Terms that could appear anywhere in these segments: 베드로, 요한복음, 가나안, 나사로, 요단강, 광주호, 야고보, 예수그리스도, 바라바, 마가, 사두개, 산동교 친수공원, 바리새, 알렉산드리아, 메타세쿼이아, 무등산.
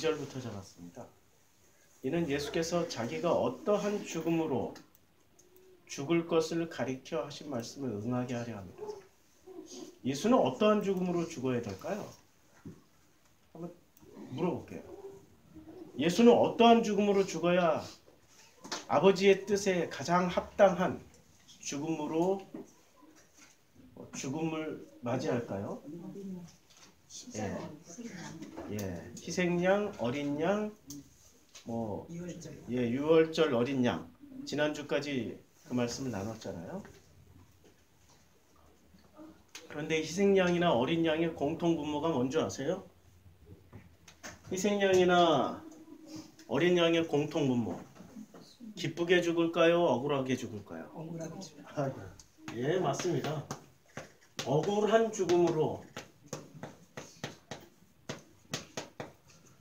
2절부터 잡았습니다. 이는 예수께서 자기가 어떠한 죽음으로 죽을 것을 가리켜 하신 말씀을 응하게 하려 합니다. 예수는 어떠한 죽음으로 죽어야 될까요? 한번 물어볼게요. 예수는 어떠한 죽음으로 죽어야 아버지의 뜻에 가장 합당한 죽음으로 죽음을 맞이할까요? 예, 희생양, 어린 양, 유월절 어린 양. 지난주까지 그 말씀을 나눴잖아요. 그런데 희생양이나 어린 양의 공통 분모가 뭔지 아세요? 희생양이나 어린 양의 공통 분모. 기쁘게 죽을까요? 억울하게 죽을까요? 억울하게 죽을까요? 예, 맞습니다. 억울한 죽음으로,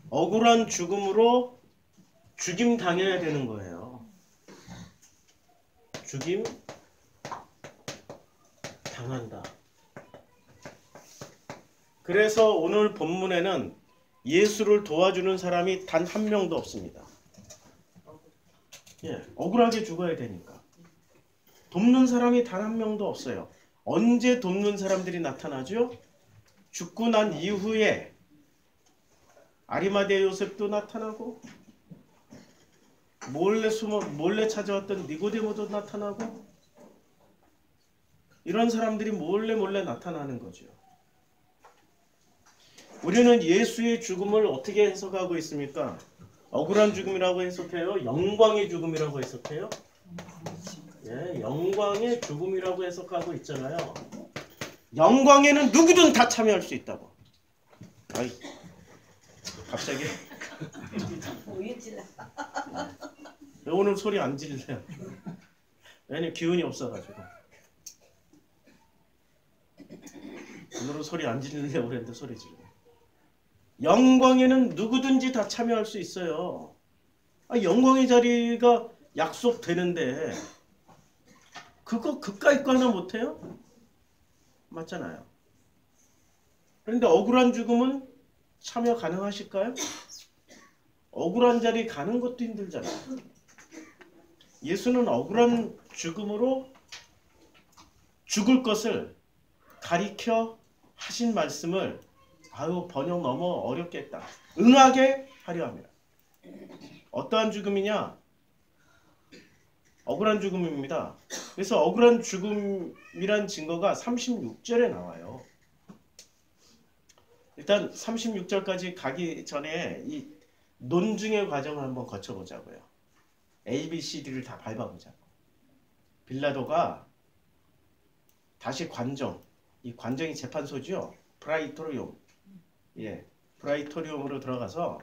억울한 죽음으로 죽임 당해야 되는 거예요. 죽임 당한다. 그래서 오늘 본문에는 예수를 도와주는 사람이 단 한 명도 없습니다. 예, 억울하게 죽어야 되니까. 돕는 사람이 단 한 명도 없어요. 언제 돕는 사람들이 나타나죠? 죽고 난 이후에 아리마대 요셉도 나타나고, 몰래 찾아왔던 니고데모도 나타나고, 이런 사람들이 몰래 나타나는 거죠. 우리는 예수의 죽음을 어떻게 해석하고 있습니까? 억울한 죽음이라고 해석해요? 영광의 죽음이라고 해석해요? 예, 영광의 죽음이라고 해석하고 있잖아요. 영광에는 누구든 다 참여할 수 있다고. 아이, 갑자기 오늘 소리 안 질래요. 왜냐면 기운이 없어가지고. 오늘은 소리 안 질려고 그랬는데 소리 질려. 영광에는 누구든지 다 참여할 수 있어요. 아, 영광의 자리가 약속되는데 그거 그까이 거 하나 못해요? 맞잖아요. 그런데 억울한 죽음은 참여 가능하실까요? 억울한 자리 가는 것도 힘들잖아요. 예수는 억울한 죽음으로 죽을 것을 가리켜 하신 말씀을, 아유, 번역 너무 어렵겠다, 응하게 하려 합니다. 어떠한 죽음이냐? 억울한 죽음입니다. 그래서 억울한 죽음이란 증거가 36절에 나와요. 일단 36절까지 가기 전에 이 논증의 과정을 한번 거쳐보자고요. A, B, C, D를 다 밟아보자고. 빌라도가 다시 관정, 이 관정이 재판소죠. 프라이토리움. 예, 프라이토리움으로 들어가서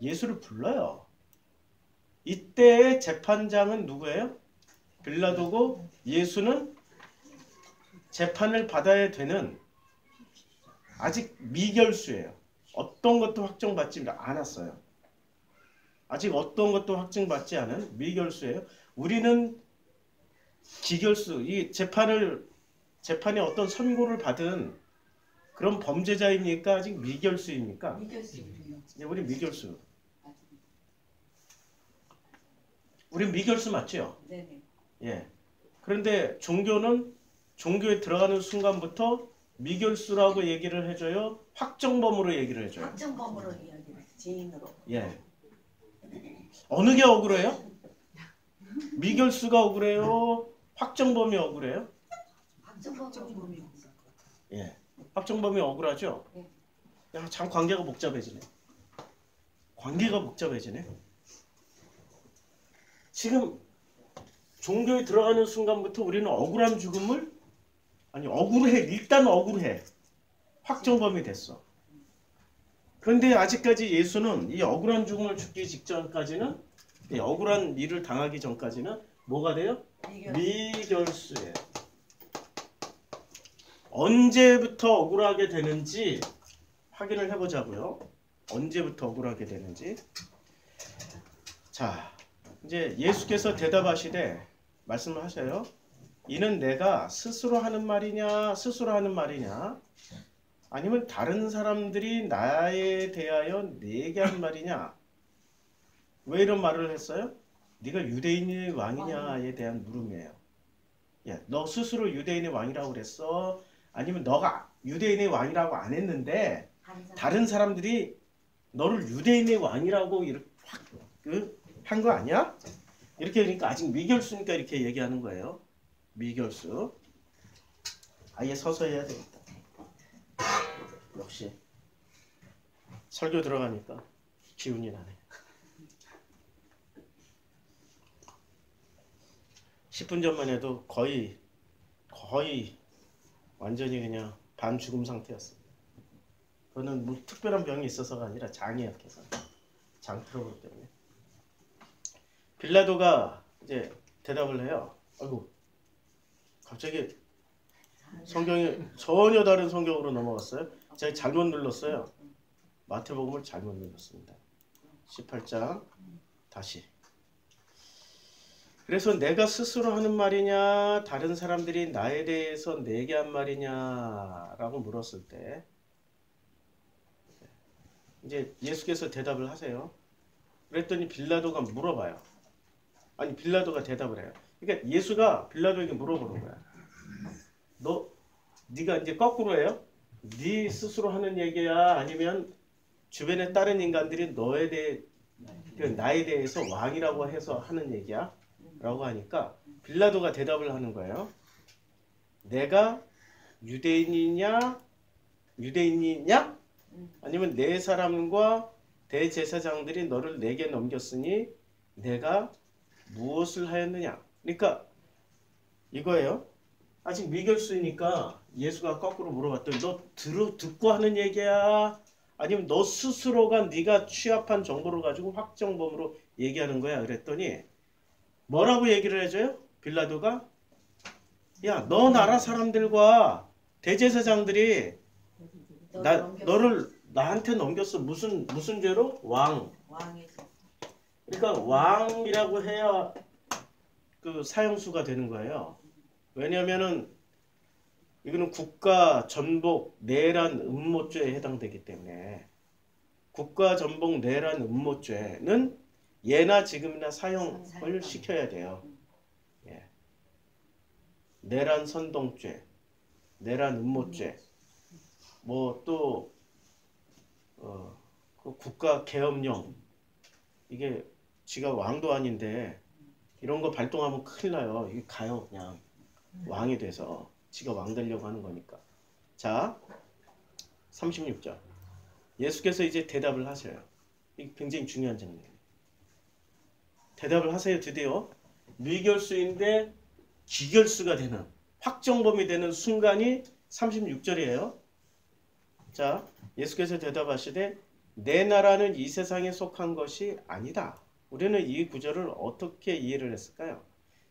예수를 불러요. 이때의 재판장은 누구예요? 빌라도고, 예수는 재판을 받아야 되는 아직 미결수예요. 어떤 것도 확정받지 않았어요. 아직 어떤 것도 확정받지 않은 미결수예요. 우리는 기결수, 이 재판에 어떤 선고를 받은 그런 범죄자입니까? 아직 미결수입니까? 미결수입니다. 예, 우리 미결수. 우리 미결수 맞죠? 네네. 예. 그런데 종교는, 종교에 들어가는 순간부터 미결수라고 얘기를 해줘요? 확정범으로 얘기를 해줘요? 확정범으로 이야기를 해요. 지인으로. 예. 어느 게 억울해요? 미결수가 억울해요? 확정범이 억울해요? 확정범이 억울해요. 예. 확정범이 억울하죠? 네. 야, 참 관계가 복잡해지네. 관계가 복잡해지네. 지금 종교에 들어가는 순간부터 우리는 억울한 죽음을, 아니, 억울해. 일단 억울해. 확정범이 됐어. 그런데 아직까지 예수는 이 억울한 죽음을 죽기 직전까지는, 이 억울한 일을 당하기 전까지는 뭐가 돼요? 미결수예요. 언제부터 억울하게 되는지 확인을 해보자고요. 언제부터 억울하게 되는지. 자, 이제 예수께서 대답하시되 말씀을 하셔요. 이는 내가 스스로 하는 말이냐 아니면 다른 사람들이 나에 대하여 내게 한 말이냐? 왜 이런 말을 했어요? 네가 유대인의 왕이냐에 대한 물음이에요. 예, 너 스스로 유대인의 왕이라고 그랬어? 아니면 너가 유대인의 왕이라고 안 했는데 다른 사람들이 너를 유대인의 왕이라고 이렇게 확 한 거 아니야? 이렇게 그러니까 아직 미결수니까 이렇게 얘기하는 거예요. 미결수. 아예 서서 해야 되겠다. 역시 설교 들어가니까 기운이 나네. 10분 전만 해도 거의 완전히 그냥 반 죽음 상태였어. 그거는 뭐 특별한 병이 있어서가 아니라 장이 약해서 장 트러블 때문에. 빌라도가 이제 대답을 해요. 아이고 갑자기 성경이 전혀 다른 성경으로 넘어갔어요. 제가 잘못 눌렀어요. 마태복음을 잘못 눌렀습니다. 18장 다시. 그래서 내가 스스로 하는 말이냐 다른 사람들이 나에 대해서 내게 한 말이냐라고 물었을 때 이제 예수께서 대답을 하세요. 그랬더니 빌라도가 물어봐요. 아니 빌라도가 대답을 해요. 그러니까 예수가 빌라도에게 물어보는 거야. 네가 이제 거꾸로 해요? 네 스스로 하는 얘기야? 아니면 주변에 다른 인간들이 너에 대해 나에 대해서 왕이라고 해서 하는 얘기야? 라고 하니까 빌라도가 대답을 하는 거예요. 내가 유대인이냐? 아니면 내 사람과 대제사장들이 너를 내게 넘겼으니 내가 무엇을 하였느냐? 그러니까 이거예요. 아직 미결수이니까 예수가 거꾸로 물어봤더니 너 듣고 하는 얘기야? 아니면 너 스스로가 네가 취합한 정보를 가지고 확정범으로 얘기하는 거야? 그랬더니 뭐라고 얘기를 해줘요? 빌라도가 야, 너 나라 사람들과 대제사장들이 너를 나한테 넘겼어. 무슨 죄로? 왕이죠. 그러니까 왕이라고 해야 그 사형수가 되는 거예요. 왜냐면은 이거는 국가 전복 내란 음모죄에 해당되기 때문에 국가 전복 내란 음모죄는 예나 지금이나 사형을 시켜야 돼요. 예. 내란 선동죄, 내란 음모죄, 뭐 또 그 국가 계엄령 이게 지가 왕도 아닌데 이런 거 발동하면 큰일 나요. 이게 가요 그냥. 왕이 돼서 지가 왕 되려고 하는 거니까. 자, 36절. 예수께서 이제 대답을 하세요. 이게 굉장히 중요한 장면이에요. 대답을 하세요. 드디어 미결수인데 기결수가 되는 확정범이 되는 순간이 36절이에요. 자, 예수께서 대답하시되 내 나라는 이 세상에 속한 것이 아니다. 우리는 이 구절을 어떻게 이해를 했을까요?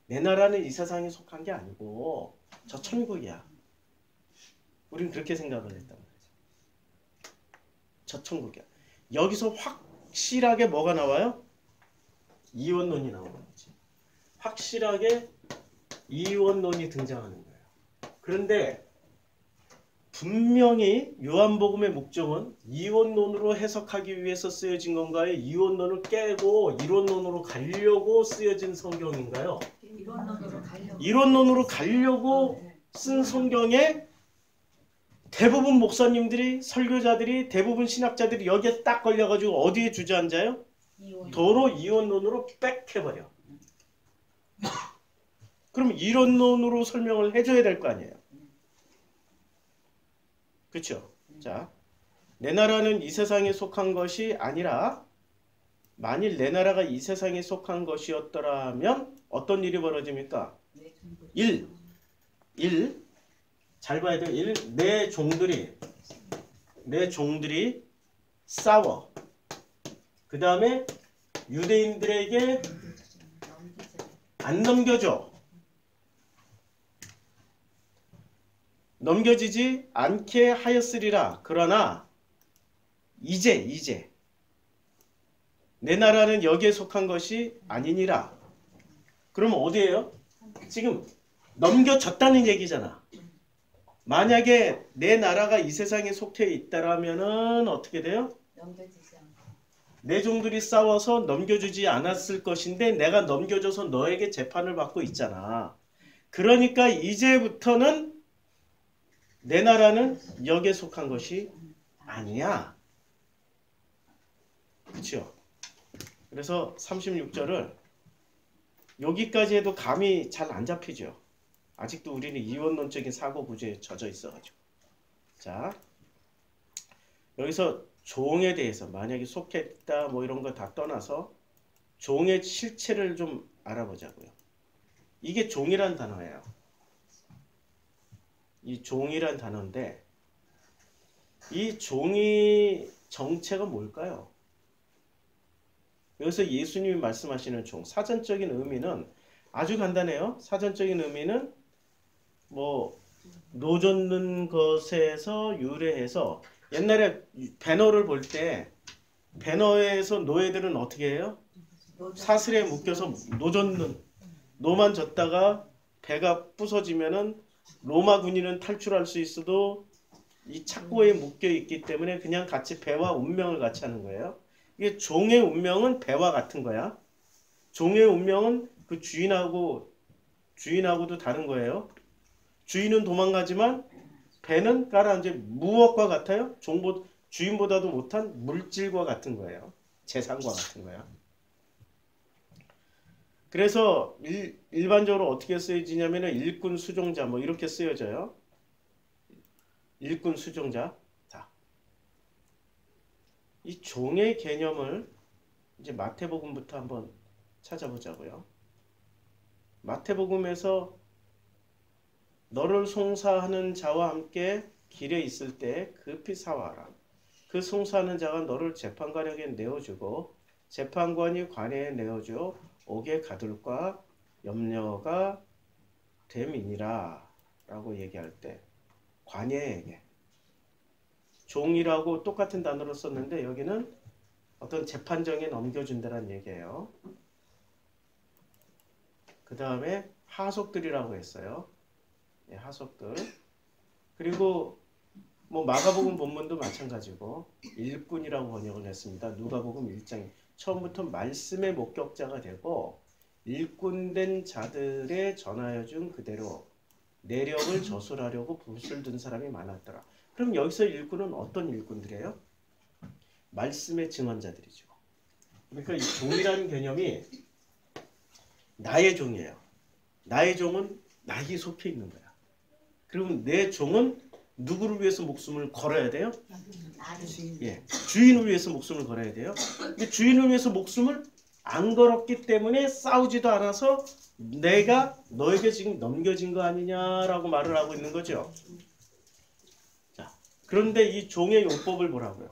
내 나라는 이 세상에 속한 게 아니고 저 천국이야. 우린 그렇게 생각을 했단 말이죠. 저 천국이야. 여기서 확실하게 뭐가 나와요? 이원론이 나오는 거지. 확실하게 이원론이 등장하는 거예요. 그런데 분명히 요한복음의 목적은 이원론으로 해석하기 위해서 쓰여진 건가요? 이원론을 깨고 이론론으로 가려고 쓰여진 성경인가요? 이론론으로 가려고 쓴 성경에 대부분 목사님들이, 설교자들이, 대부분 신학자들이 여기에 딱 걸려가지고 어디에 주저앉아요? 도로 이원론으로 빽 해버려. 그럼 이론론으로 설명을 해줘야 될 거 아니에요? 그렇죠? 자, 내 나라는 이 세상에 속한 것이 아니라 만일 내 나라가 이 세상에 속한 것이었더라면 어떤 일이 벌어집니까? 1. 잘 봐야 돼요. 1. 내 종들이 싸워. 그 다음에 유대인들에게 안 넘겨줘. 넘겨지지 않게 하였으리라. 그러나 이제 내 나라는 여기에 속한 것이 아니니라. 그럼 어디예요? 지금 넘겨졌다는 얘기잖아. 만약에 내 나라가 이 세상에 속해 있다라면은 어떻게 돼요? 넘겨주지 않고. 내 종들이 싸워서 넘겨주지 않았을 것인데 내가 넘겨줘서 너에게 재판을 받고 있잖아. 그러니까 이제부터는 내 나라는 여기에 속한 것이 아니야. 그렇죠? 그래서 36절을 여기까지 해도 감이 잘 안 잡히죠. 아직도 우리는 이원론적인 사고 구조에 젖어 있어가지고. 자, 여기서 종에 대해서 만약에 속했다 뭐 이런 거 다 떠나서 종의 실체를 좀 알아보자고요. 이게 종이란 단어예요. 이 종이란 단어인데 이 종이 정체가 뭘까요? 여기서 예수님이 말씀하시는 종, 사전적인 의미는 아주 간단해요. 사전적인 의미는 뭐 노젓는 것에서 유래해서 옛날에 배너를 볼 때 배너에서 노예들은 어떻게 해요? 사슬에 묶여서 노젓는, 노만 젓다가 배가 부서지면은 로마 군인은 탈출할 수 있어도 이 착고에 묶여 있기 때문에 그냥 같이 배와 운명을 같이 하는 거예요. 이게 종의 운명은 배와 같은 거야. 종의 운명은 그 주인하고도 다른 거예요. 주인은 도망가지만 배는 깔아앉아 무엇과 같아요? 주인보다도 못한 물질과 같은 거예요. 재산과 같은 거야. 그래서 일반적으로 어떻게 쓰여지냐면 일꾼 수종자 뭐 이렇게 쓰여져요. 일꾼 수종자. 자, 이 종의 개념을 이제 마태복음부터 한번 찾아보자고요. 마태복음에서 너를 송사하는 자와 함께 길에 있을 때 급히 사와라. 그 송사하는 자가 너를 재판관에게 내어주고 재판관이 관에 내어줘 옥에 가둘까 염려가 됨이니라 라고 얘기할 때 관예에게 종이라고 똑같은 단어로 썼는데 여기는 어떤 재판정에 넘겨준다는 얘기예요. 그 다음에 하속들이라고 했어요. 예, 하속들. 그리고 뭐 마가복음 본문도 마찬가지고 일꾼이라고 번역을 했습니다. 누가복음 1장 처음부터 말씀의 목격자가 되고 일꾼된 자들의 전하여 준 그대로 내력을 저술하려고 붓을 든 사람이 많았더라. 그럼 여기서 일꾼은 어떤 일꾼들이에요? 말씀의 증언자들이죠. 그러니까 이 종이라는 개념이 나의 종이에요. 나의 종은 나에게 속해 있는 거야. 그리고 내 종은 누구를 위해서 목숨을 걸어야 돼요? 예, 주인을 위해서 목숨을 걸어야 돼요. 근데 주인을 위해서 목숨을 안 걸었기 때문에 싸우지도 않아서 내가 너에게 지금 넘겨진 거 아니냐라고 말을 하고 있는 거죠. 자, 그런데 이 종의 용법을 보라고요.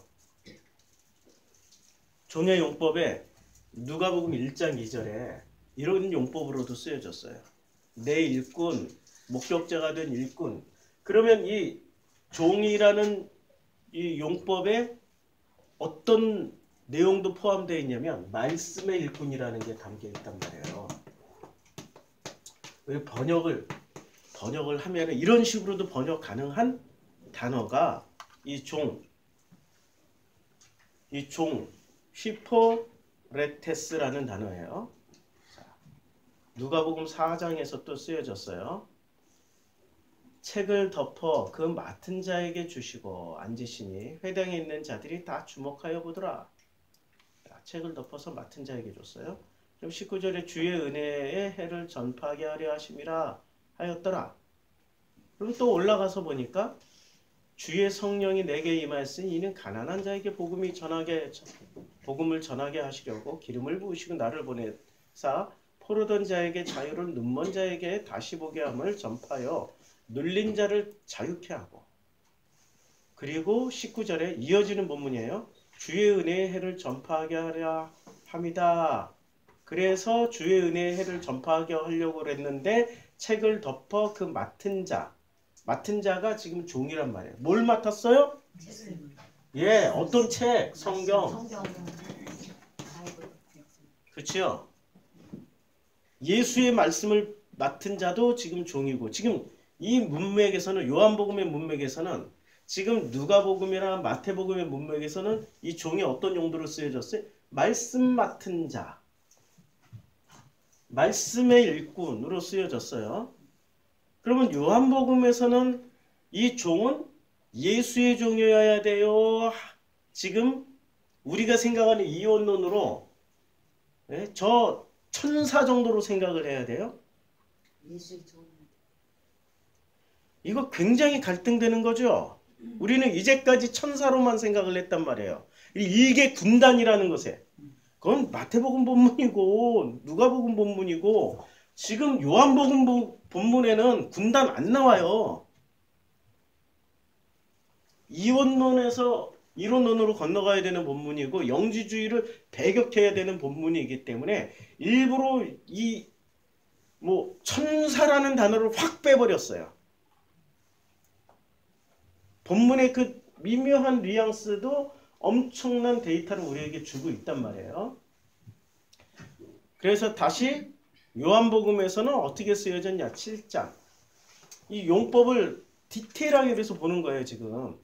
종의 용법에 누가복음 1장 2절에 이런 용법으로도 쓰여졌어요. 내 일꾼, 목격자가 된 일꾼. 그러면 이 종이라는 이 용법에 어떤 내용도 포함되어 있냐면 말씀의 일꾼이라는 게 담겨있단 말이에요. 번역을 하면 이런 식으로도 번역 가능한 단어가 이 종, 히포레테스라는 단어예요. 누가복음 4장에서 또 쓰여졌어요. 책을 덮어 그 맡은 자에게 주시고 앉으시니 회당에 있는 자들이 다 주목하여 보더라. 책을 덮어서 맡은 자에게 줬어요. 그럼 19절에 주의 은혜의 해를 전파하게 하려 하심이라 하였더라. 그리고 또 올라가서 보니까 주의 성령이 내게 임하였으니 이는 가난한 자에게 복음을 전하게 하시려고 기름을 부으시고 나를 보내사 포로던 자에게 자유를 눈먼 자에게 다시 보게 함을 전파하여 눌린 자를 자유케 하고. 그리고 19절에 이어지는 본문이에요. 주의 은혜의 해를 전파하게 하려 함이다. 그래서 주의 은혜의 해를 전파하게 하려고 했는데 책을 덮어 그 맡은 자가 지금 종이란 말이에요. 뭘 맡았어요? 예, 어떤 책? 성경. 그렇죠? 예수의 말씀을 맡은 자도 지금 종이고 지금 이 문맥에서는, 요한복음의 문맥에서는, 지금 누가복음이나 마태복음의 문맥에서는 이 종이 어떤 용도로 쓰여졌어요? 말씀 맡은 자, 말씀의 일꾼으로 쓰여졌어요. 그러면 요한복음에서는 이 종은 예수의 종이어야 돼요. 지금 우리가 생각하는 이원론으로 저 천사 정도로 생각을 해야 돼요. 이거 굉장히 갈등되는 거죠. 우리는 이제까지 천사로만 생각을 했단 말이에요. 일개 군단이라는 것에. 그건 마태복음 본문이고 누가복음 본문이고 지금 요한복음 본문에는 군단 안 나와요. 이원론에서 이론론으로 건너가야 되는 본문이고 영지주의를 배격해야 되는 본문이기 때문에 일부러 이 천사라는 단어를 확 빼버렸어요. 본문의 그 미묘한 뉘앙스도 엄청난 데이터를 우리에게 주고 있단 말이에요. 그래서 다시 요한복음에서는 어떻게 쓰여졌냐, 7장. 이 용법을 디테일하게 그래서 보는 거예요, 지금.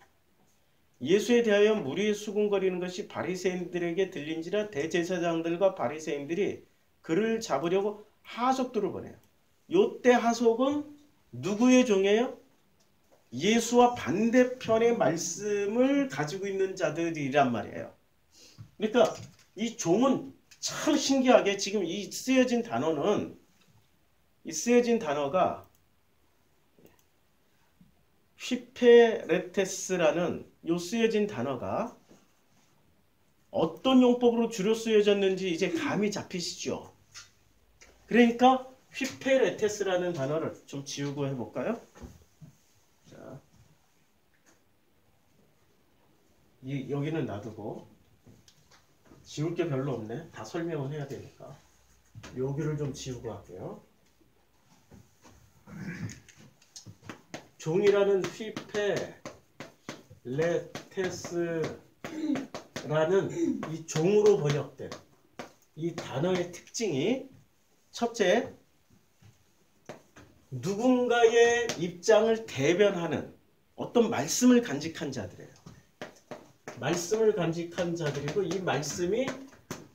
예수에 대하여 무리에 수군거리는 것이 바리새인들에게 들린지라 대제사장들과 바리새인들이 그를 잡으려고 하속들을 보내요. 요때 하속은 누구의 종이에요? 예수와 반대편의 말씀을 가지고 있는 자들이란 말이에요. 그러니까 이 종은 참 신기하게 지금 이 쓰여진 단어는, 이 쓰여진 단어가 휘페레테스라는 요 쓰여진 단어가 어떤 용법으로 주로 쓰여졌는지 이제 감이 잡히시죠? 그러니까 휘페레테스라는 단어를 좀 지우고 해볼까요? 자, 여기는 놔두고 지울 게 별로 없네. 다 설명을 해야 되니까 여기를 좀 지우고 할게요. 종이라는 휘페레테스라는 이 종으로 번역된 이 단어의 특징이, 첫째, 누군가의 입장을 대변하는 어떤 말씀을 간직한 자들이에요. 말씀을 간직한 자들이고 이 말씀이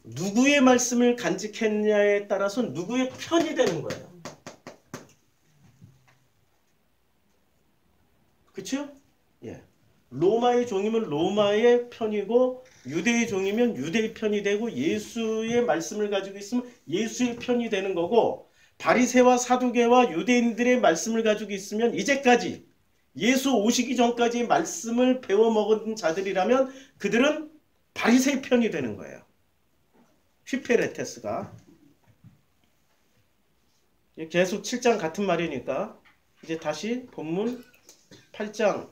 누구의 말씀을 간직했냐에 따라서 누구의 편이 되는 거예요. 그렇죠? 예. 로마의 종이면 로마의 편이고 유대의 종이면 유대의 편이 되고 예수의 말씀을 가지고 있으면 예수의 편이 되는 거고 바리새와 사두개와 유대인들의 말씀을 가지고 있으면, 이제까지 예수 오시기 전까지 말씀을 배워먹은 자들이라면 그들은 바리새의 편이 되는 거예요. 휘페레테스가 계속 7장 같은 말이니까 이제 다시 본문 8장.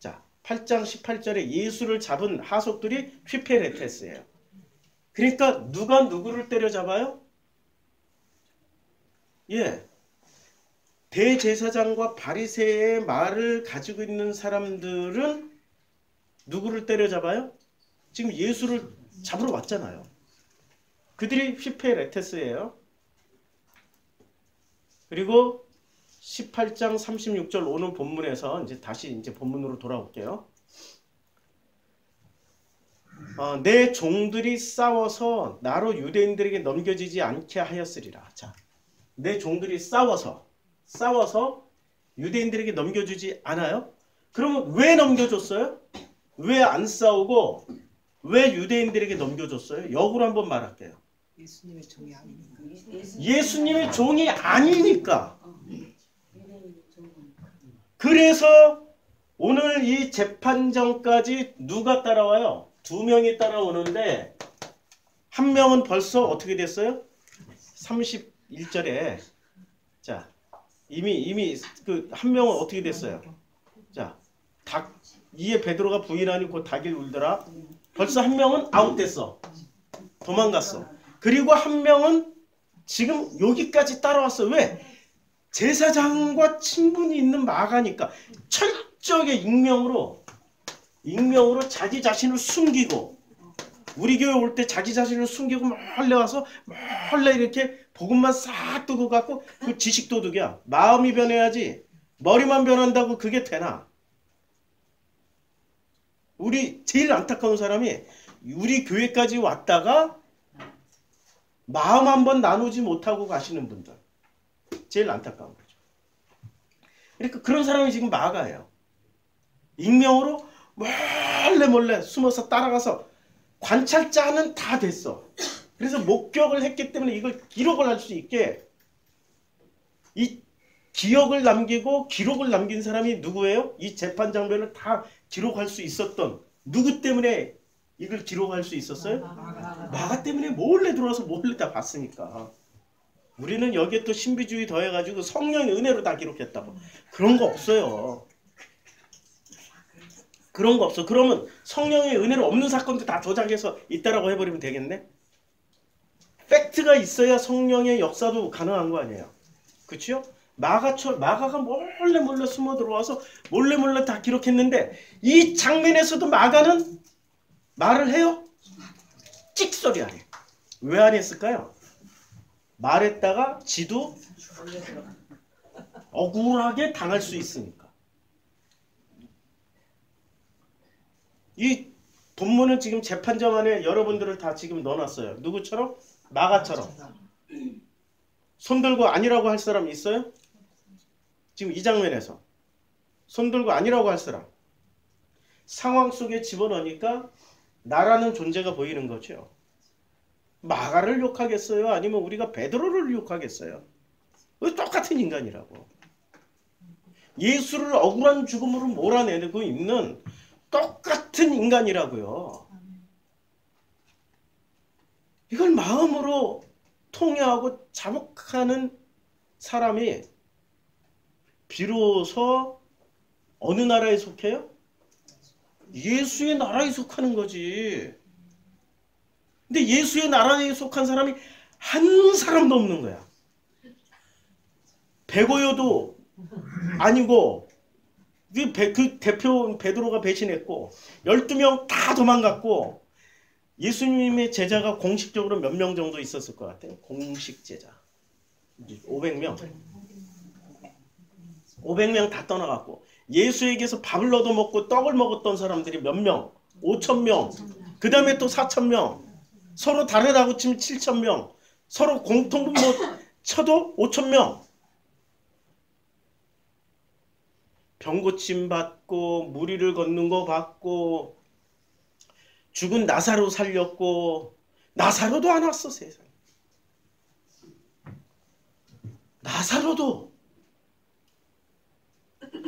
자, 8장 18절에 예수를 잡은 하속들이 휘페레테스예요. 그러니까 누가 누구를 때려잡아요? 예, 대제사장과 바리새의 말을 가지고 있는 사람들은 누구를 때려잡아요? 지금 예수를 잡으러 왔잖아요. 그들이 휘페레테스예요. 그리고 18장 36절 오는 본문에서 이제 다시 이제 본문으로 돌아올게요. 내 종들이 싸워서 나로 유대인들에게 넘겨지지 않게 하였으리라. 자, 내 종들이 싸워서 유대인들에게 넘겨주지 않아요? 그러면 왜 넘겨줬어요? 왜 안 싸우고 왜 유대인들에게 넘겨줬어요? 역으로 한번 말할게요. 예수님의 종이 아니니까. 예수님의 종이 아니니까. 그래서 오늘 이 재판장까지 누가 따라와요? 두 명이 따라오는데 한 명은 벌써 어떻게 됐어요? 31절에 자, 이미 그 한 명은 어떻게 됐어요? 자, 닭 이에 베드로가 부인하니 곧 닭이 울더라. 벌써 한 명은 아웃됐어. 도망갔어. 그리고 한 명은 지금 여기까지 따라왔어. 왜? 제사장과 친분이 있는 마가니까 철저하게 익명으로 자기 자신을 숨기고, 우리 교회 올 때 자기 자신을 숨기고 몰래 와서 몰래 이렇게 복음만 싹 두고 갖고, 그 지식도둑이야. 마음이 변해야지 머리만 변한다고 그게 되나? 우리 제일 안타까운 사람이 우리 교회까지 왔다가 마음 한번 나누지 못하고 가시는 분들. 제일 안타까운 거죠. 그러니까 그런 사람이 지금 마가예요. 익명으로 몰래 숨어서 따라가서 관찰자는 다 됐어. 그래서 목격을 했기 때문에 이걸 기록을 할 수 있게 이 기억을 남기고 기록을 남긴 사람이 누구예요? 이 재판 장면을 다 기록할 수 있었던 누구 때문에 이걸 기록할 수 있었어요? 마가 때문에 몰래 들어와서 몰래 다 봤으니까. 우리는 여기에 또 신비주의 더해가지고 성령의 은혜로 다 기록했다고. 그런 거 없어요. 그런 거 없어. 그러면 성령의 은혜로 없는 사건도 다 저장해서 있다라고 해버리면 되겠네? 팩트가 있어야 성령의 역사도 가능한 거 아니에요. 그치요? 마가가 몰래 숨어 들어와서 몰래 다 기록했는데 이 장면에서도 마가는 말을 해요? 찍소리 안 해. 왜 안 했을까요? 말했다가 지도 억울하게 당할 수 있으니까. 이 본문은 지금 재판장 안에 여러분들을 다 지금 넣어놨어요. 누구처럼? 마가처럼. 손들고 아니라고 할 사람 있어요? 지금 이 장면에서 손들고 아니라고 할 사람. 상황 속에 집어넣으니까 나라는 존재가 보이는 거죠. 마가를 욕하겠어요? 아니면 우리가 베드로를 욕하겠어요? 똑같은 인간이라고. 예수를 억울한 죽음으로 몰아내고 있는 똑같은 인간이라고요. 이걸 마음으로 통회하고 자복하는 사람이 비로소 어느 나라에 속해요? 예수의 나라에 속하는 거지. 근데 예수의 나라에 속한 사람이 한 사람도 없는 거야. 배고여도 아니고 그 대표 베드로가 배신했고 12명 다 도망갔고 예수님의 제자가 공식적으로 몇 명 정도 있었을 것 같아요? 공식 제자 500명 다 떠나갔고 예수에게서 밥을 얻어먹고 떡을 먹었던 사람들이 몇 명? 5,000명. 그 다음에 또 4,000명. 서로 다르다고 치면 7,000명. 서로 공통분 못 쳐도 5,000명. 병 고침 받고 무리를 걷는 거 받고 죽은 나사로 살렸고 나사로도 안 왔어. 세상에 나사로도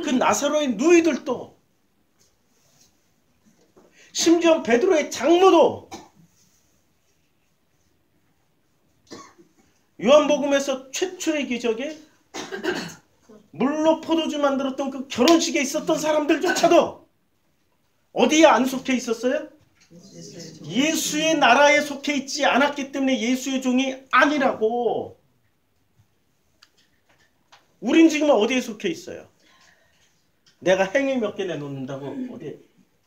그 나사로의 누이들도 심지어 베드로의 장모도 요한복음에서 최초의 기적에 물로 포도주 만들었던 그 결혼식에 있었던 사람들조차도 어디에 안 속해 있었어요? 예수의 나라에 속해 있지 않았기 때문에 예수의 종이 아니라고. 우린 지금 어디에 속해 있어요? 내가 행위 몇 개 내놓는다고 어디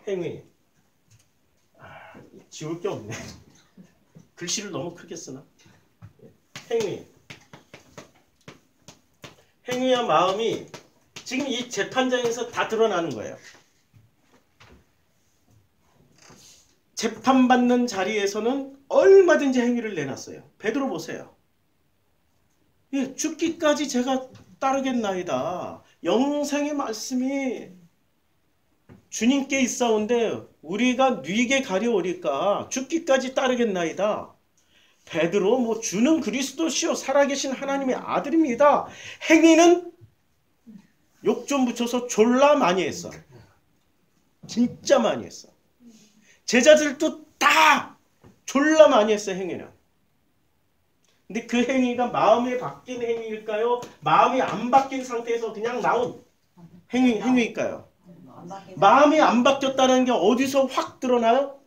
행위 지울 게 없네. 글씨를 너무 크게 쓰나? 행위한 마음이 지금 이 재판장에서 다 드러나는 거예요. 재판받는 자리에서는 얼마든지 행위를 내놨어요. 베드로 보세요. 예, 죽기까지 제가 따르겠나이다. 영생의 말씀이 주님께 있사온데 우리가 뉘게 가려오리까 죽기까지 따르겠나이다. 베드로 주는 그리스도시요 살아계신 하나님의 아들입니다. 행위는 욕 좀 붙여서 졸라 많이 했어. 진짜 많이 했어. 제자들도 다 졸라 많이 했어. 행위는. 근데 그 행위가 마음이 바뀐 행위일까요? 마음이 안 바뀐 상태에서 그냥 나온 행위일까요? 마음이 안 바뀌었다는 게 어디서 확 드러나요?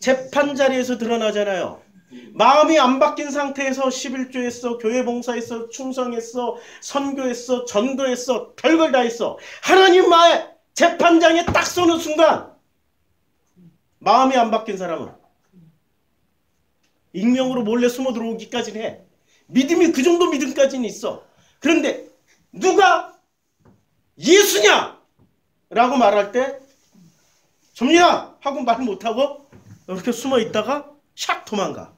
재판 자리에서 드러나잖아요. 마음이 안 바뀐 상태에서 11조했어, 교회 봉사했어, 충성했어, 선교했어, 전도했어, 별걸 다 했어. 하나님의 재판장에 딱 서는 순간 마음이 안 바뀐 사람은 익명으로 몰래 숨어 들어오기까지는 해. 믿음이 그 정도 믿음까지는 있어. 그런데 누가 예수냐? 라고 말할 때 좀이야! 하고 말 못하고 이렇게 숨어 있다가 샥 도망가.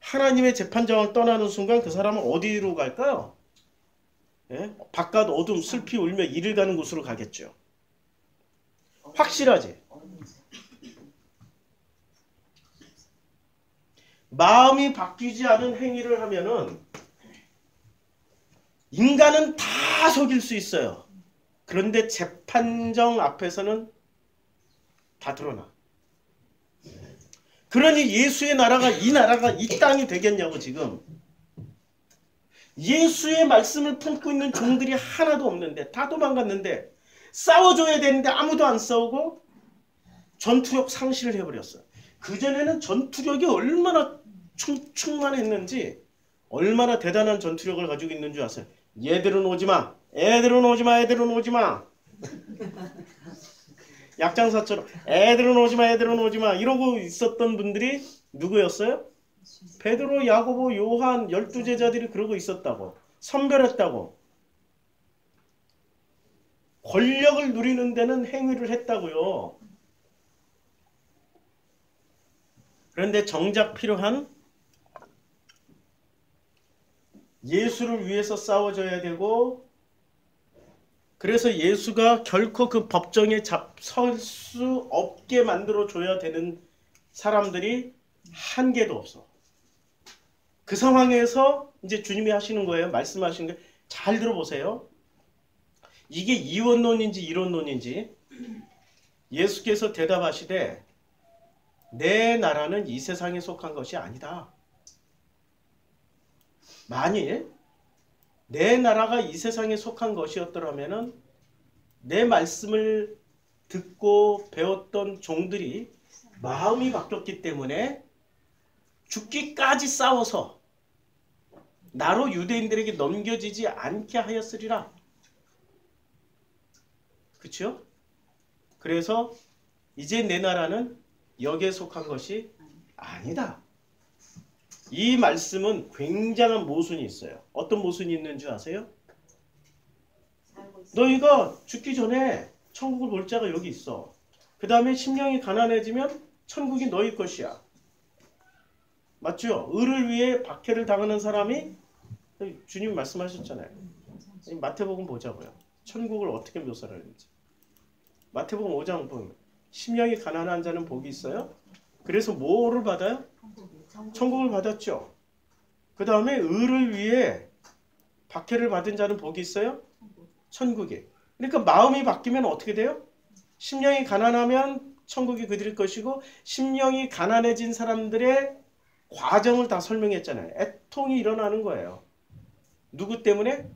하나님의 재판장을 떠나는 순간 그 사람은 어디로 갈까요? 예? 바깥 어둠 슬피 울며 이를 가는 곳으로 가겠죠. 확실하지? 마음이 바뀌지 않은 행위를 하면은 인간은 다 속일 수 있어요. 그런데 재판정 앞에서는 다 드러나. 그러니 예수의 나라가 이 땅이 되겠냐고 지금. 예수의 말씀을 품고 있는 종들이 하나도 없는데 다 도망갔는데 싸워줘야 되는데 아무도 안 싸우고 전투력 상실을 해버렸어요. 그전에는 전투력이 얼마나 충만했는지 얼마나 대단한 전투력을 가지고 있는 줄 아세요? 얘들은 오지마. 애들은 오지마. 애들은 오지마. 약장사처럼 애들은 오지마. 애들은 오지마. 이러고 있었던 분들이 누구였어요? 베드로, 야고보, 요한 12제자들이 그러고 있었다고. 선별했다고. 권력을 누리는 데는 행위를 했다고요. 그런데 정작 필요한 예수를 위해서 싸워줘야 되고, 그래서 예수가 결코 그 법정에 설 수 없게 만들어줘야 되는 사람들이 한 개도 없어. 그 상황에서 이제 주님이 하시는 거예요. 말씀하시는 거 잘 들어보세요. 이게 이원론인지 이론론인지. 예수께서 대답하시되 내 나라는 이 세상에 속한 것이 아니다. 만일 내 나라가 이 세상에 속한 것이었더라면 내 말씀을 듣고 배웠던 종들이 마음이 바뀌었기 때문에 죽기까지 싸워서 나로 유대인들에게 넘겨지지 않게 하였으리라. 그렇죠? 그래서 이제 내 나라는 여기에 속한 것이 아니다. 이 말씀은 굉장한 모순이 있어요. 어떤 모순이 있는 줄 아세요? 너희가 죽기 전에 천국을 볼 자가 여기 있어. 그 다음에 심령이 가난해지면 천국이 너희 것이야. 맞죠? 의를 위해 박해를 당하는 사람이, 주님 말씀하셨잖아요. 마태복음 보자고요. 천국을 어떻게 묘사를 하는지. 마태복음 5장 보면 심령이 가난한 자는 복이 있어요. 그래서 뭐를 받아요? 천국을 받았죠. 그 다음에 의를 위해 박해를 받은 자는 복이 있어요? 천국에. 그러니까 마음이 바뀌면 어떻게 돼요? 심령이 가난하면 천국이 그들일 것이고, 심령이 가난해진 사람들의 과정을 다 설명했잖아요. 애통이 일어나는 거예요. 누구 때문에?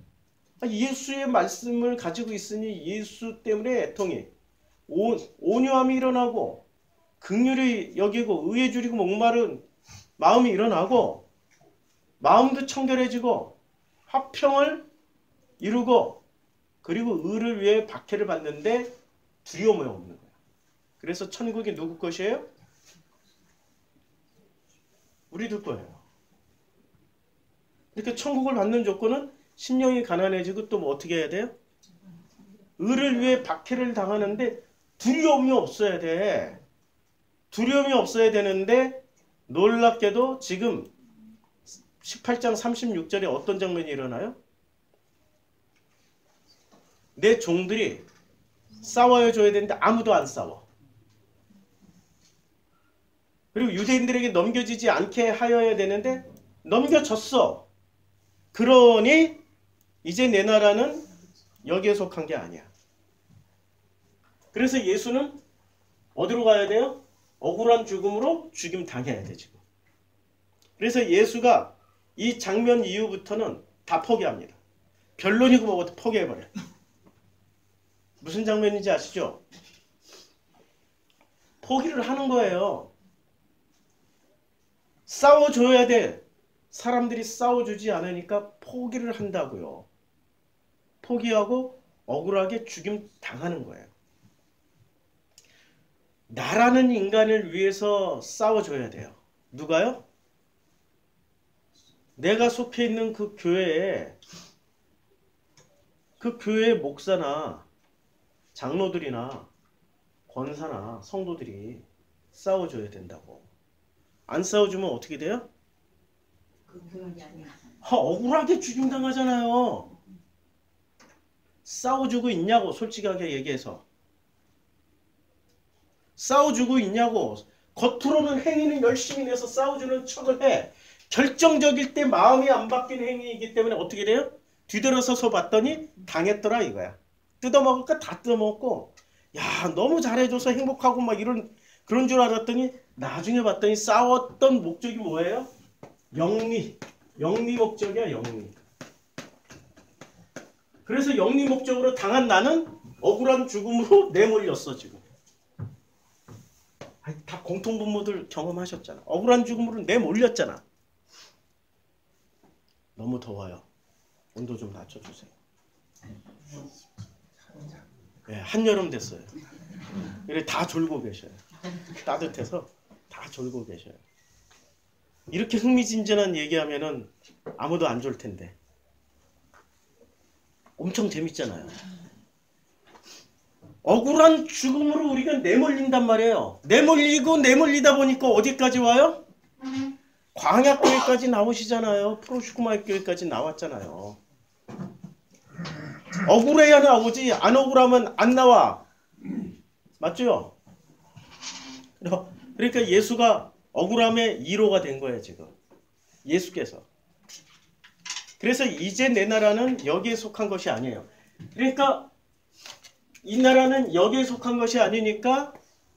예수의 말씀을 가지고 있으니 예수 때문에 애통이, 온유함이 일어나고, 긍휼이 여기고, 의에 줄이고 목마른 마음이 일어나고, 마음도 청결해지고, 화평을 이루고, 그리고 의를 위해 박해를 받는데 두려움이 없는 거야. 그래서 천국이 누구 것이에요? 우리들 거예요. 이렇게 천국을 받는 조건은 심령이 가난해지고 또 뭐 어떻게 해야 돼요? 의를 위해 박해를 당하는데 두려움이 없어야 돼. 두려움이 없어야 되는데 놀랍게도 지금 18장 36절에 어떤 장면이 일어나요? 내 종들이 싸워줘야 되는데 아무도 안 싸워. 그리고 유대인들에게 넘겨지지 않게 하여야 되는데 넘겨졌어. 그러니 이제 내 나라는 여기에 속한 게 아니야. 그래서 예수는 어디로 가야 돼요? 억울한 죽음으로 죽임 당해야 돼, 지금. 그래서 예수가 이 장면 이후부터는 다 포기합니다. 변론이고 뭐고 포기해버려요. 무슨 장면인지 아시죠? 포기를 하는 거예요. 싸워줘야 돼. 사람들이 싸워주지 않으니까 포기를 한다고요. 포기하고 억울하게 죽임 당하는 거예요. 나라는 인간을 위해서 싸워줘야 돼요. 누가요? 내가 속해 있는 그 교회에 그 교회 목사나 장로들이나 권사나 성도들이 싸워줘야 된다고. 안 싸워주면 어떻게 돼요? 억울하게 죽임당하잖아요. 싸워주고 있냐고, 솔직하게 얘기해서. 싸워주고 있냐고. 겉으로는 행위는 열심히 내서 싸워주는 척을 해. 결정적일 때 마음이 안 바뀌는 행위이기 때문에 어떻게 돼요? 뒤돌아서서 봤더니 당했더라 이거야. 뜯어먹을까? 다 뜯어먹고, 야 너무 잘해줘서 행복하고 막 이런 그런 줄 알았더니 나중에 봤더니 싸웠던 목적이 뭐예요? 영리. 영리 목적이야, 영리. 그래서 영리 목적으로 당한 나는 억울한 죽음으로 내몰렸어 지금. 다 공통분모들 경험하셨잖아. 억울한 죽음으로 내몰렸잖아. 너무 더워요. 온도 좀 낮춰주세요. 네, 한여름 됐어요. 그래, 다 졸고 계셔요. 따뜻해서 다 졸고 계셔요. 이렇게 흥미진진한 얘기하면은 아무도 안 졸 텐데. 엄청 재밌잖아요. 억울한 죽음으로 우리가 내몰린단 말이에요. 내몰리고 내몰리다 보니까 어디까지 와요? 광야교회까지 나오시잖아요. 프로슈쿠마교회까지 나왔잖아요. 억울해야 나오지, 안 억울하면 안 나와. 맞죠? 그러니까 예수가 억울함의 1호가 된 거예요 지금. 예수께서. 그래서 이제 내 나라는 여기에 속한 것이 아니에요. 그러니까 이 나라는 여기에 속한 것이 아니니까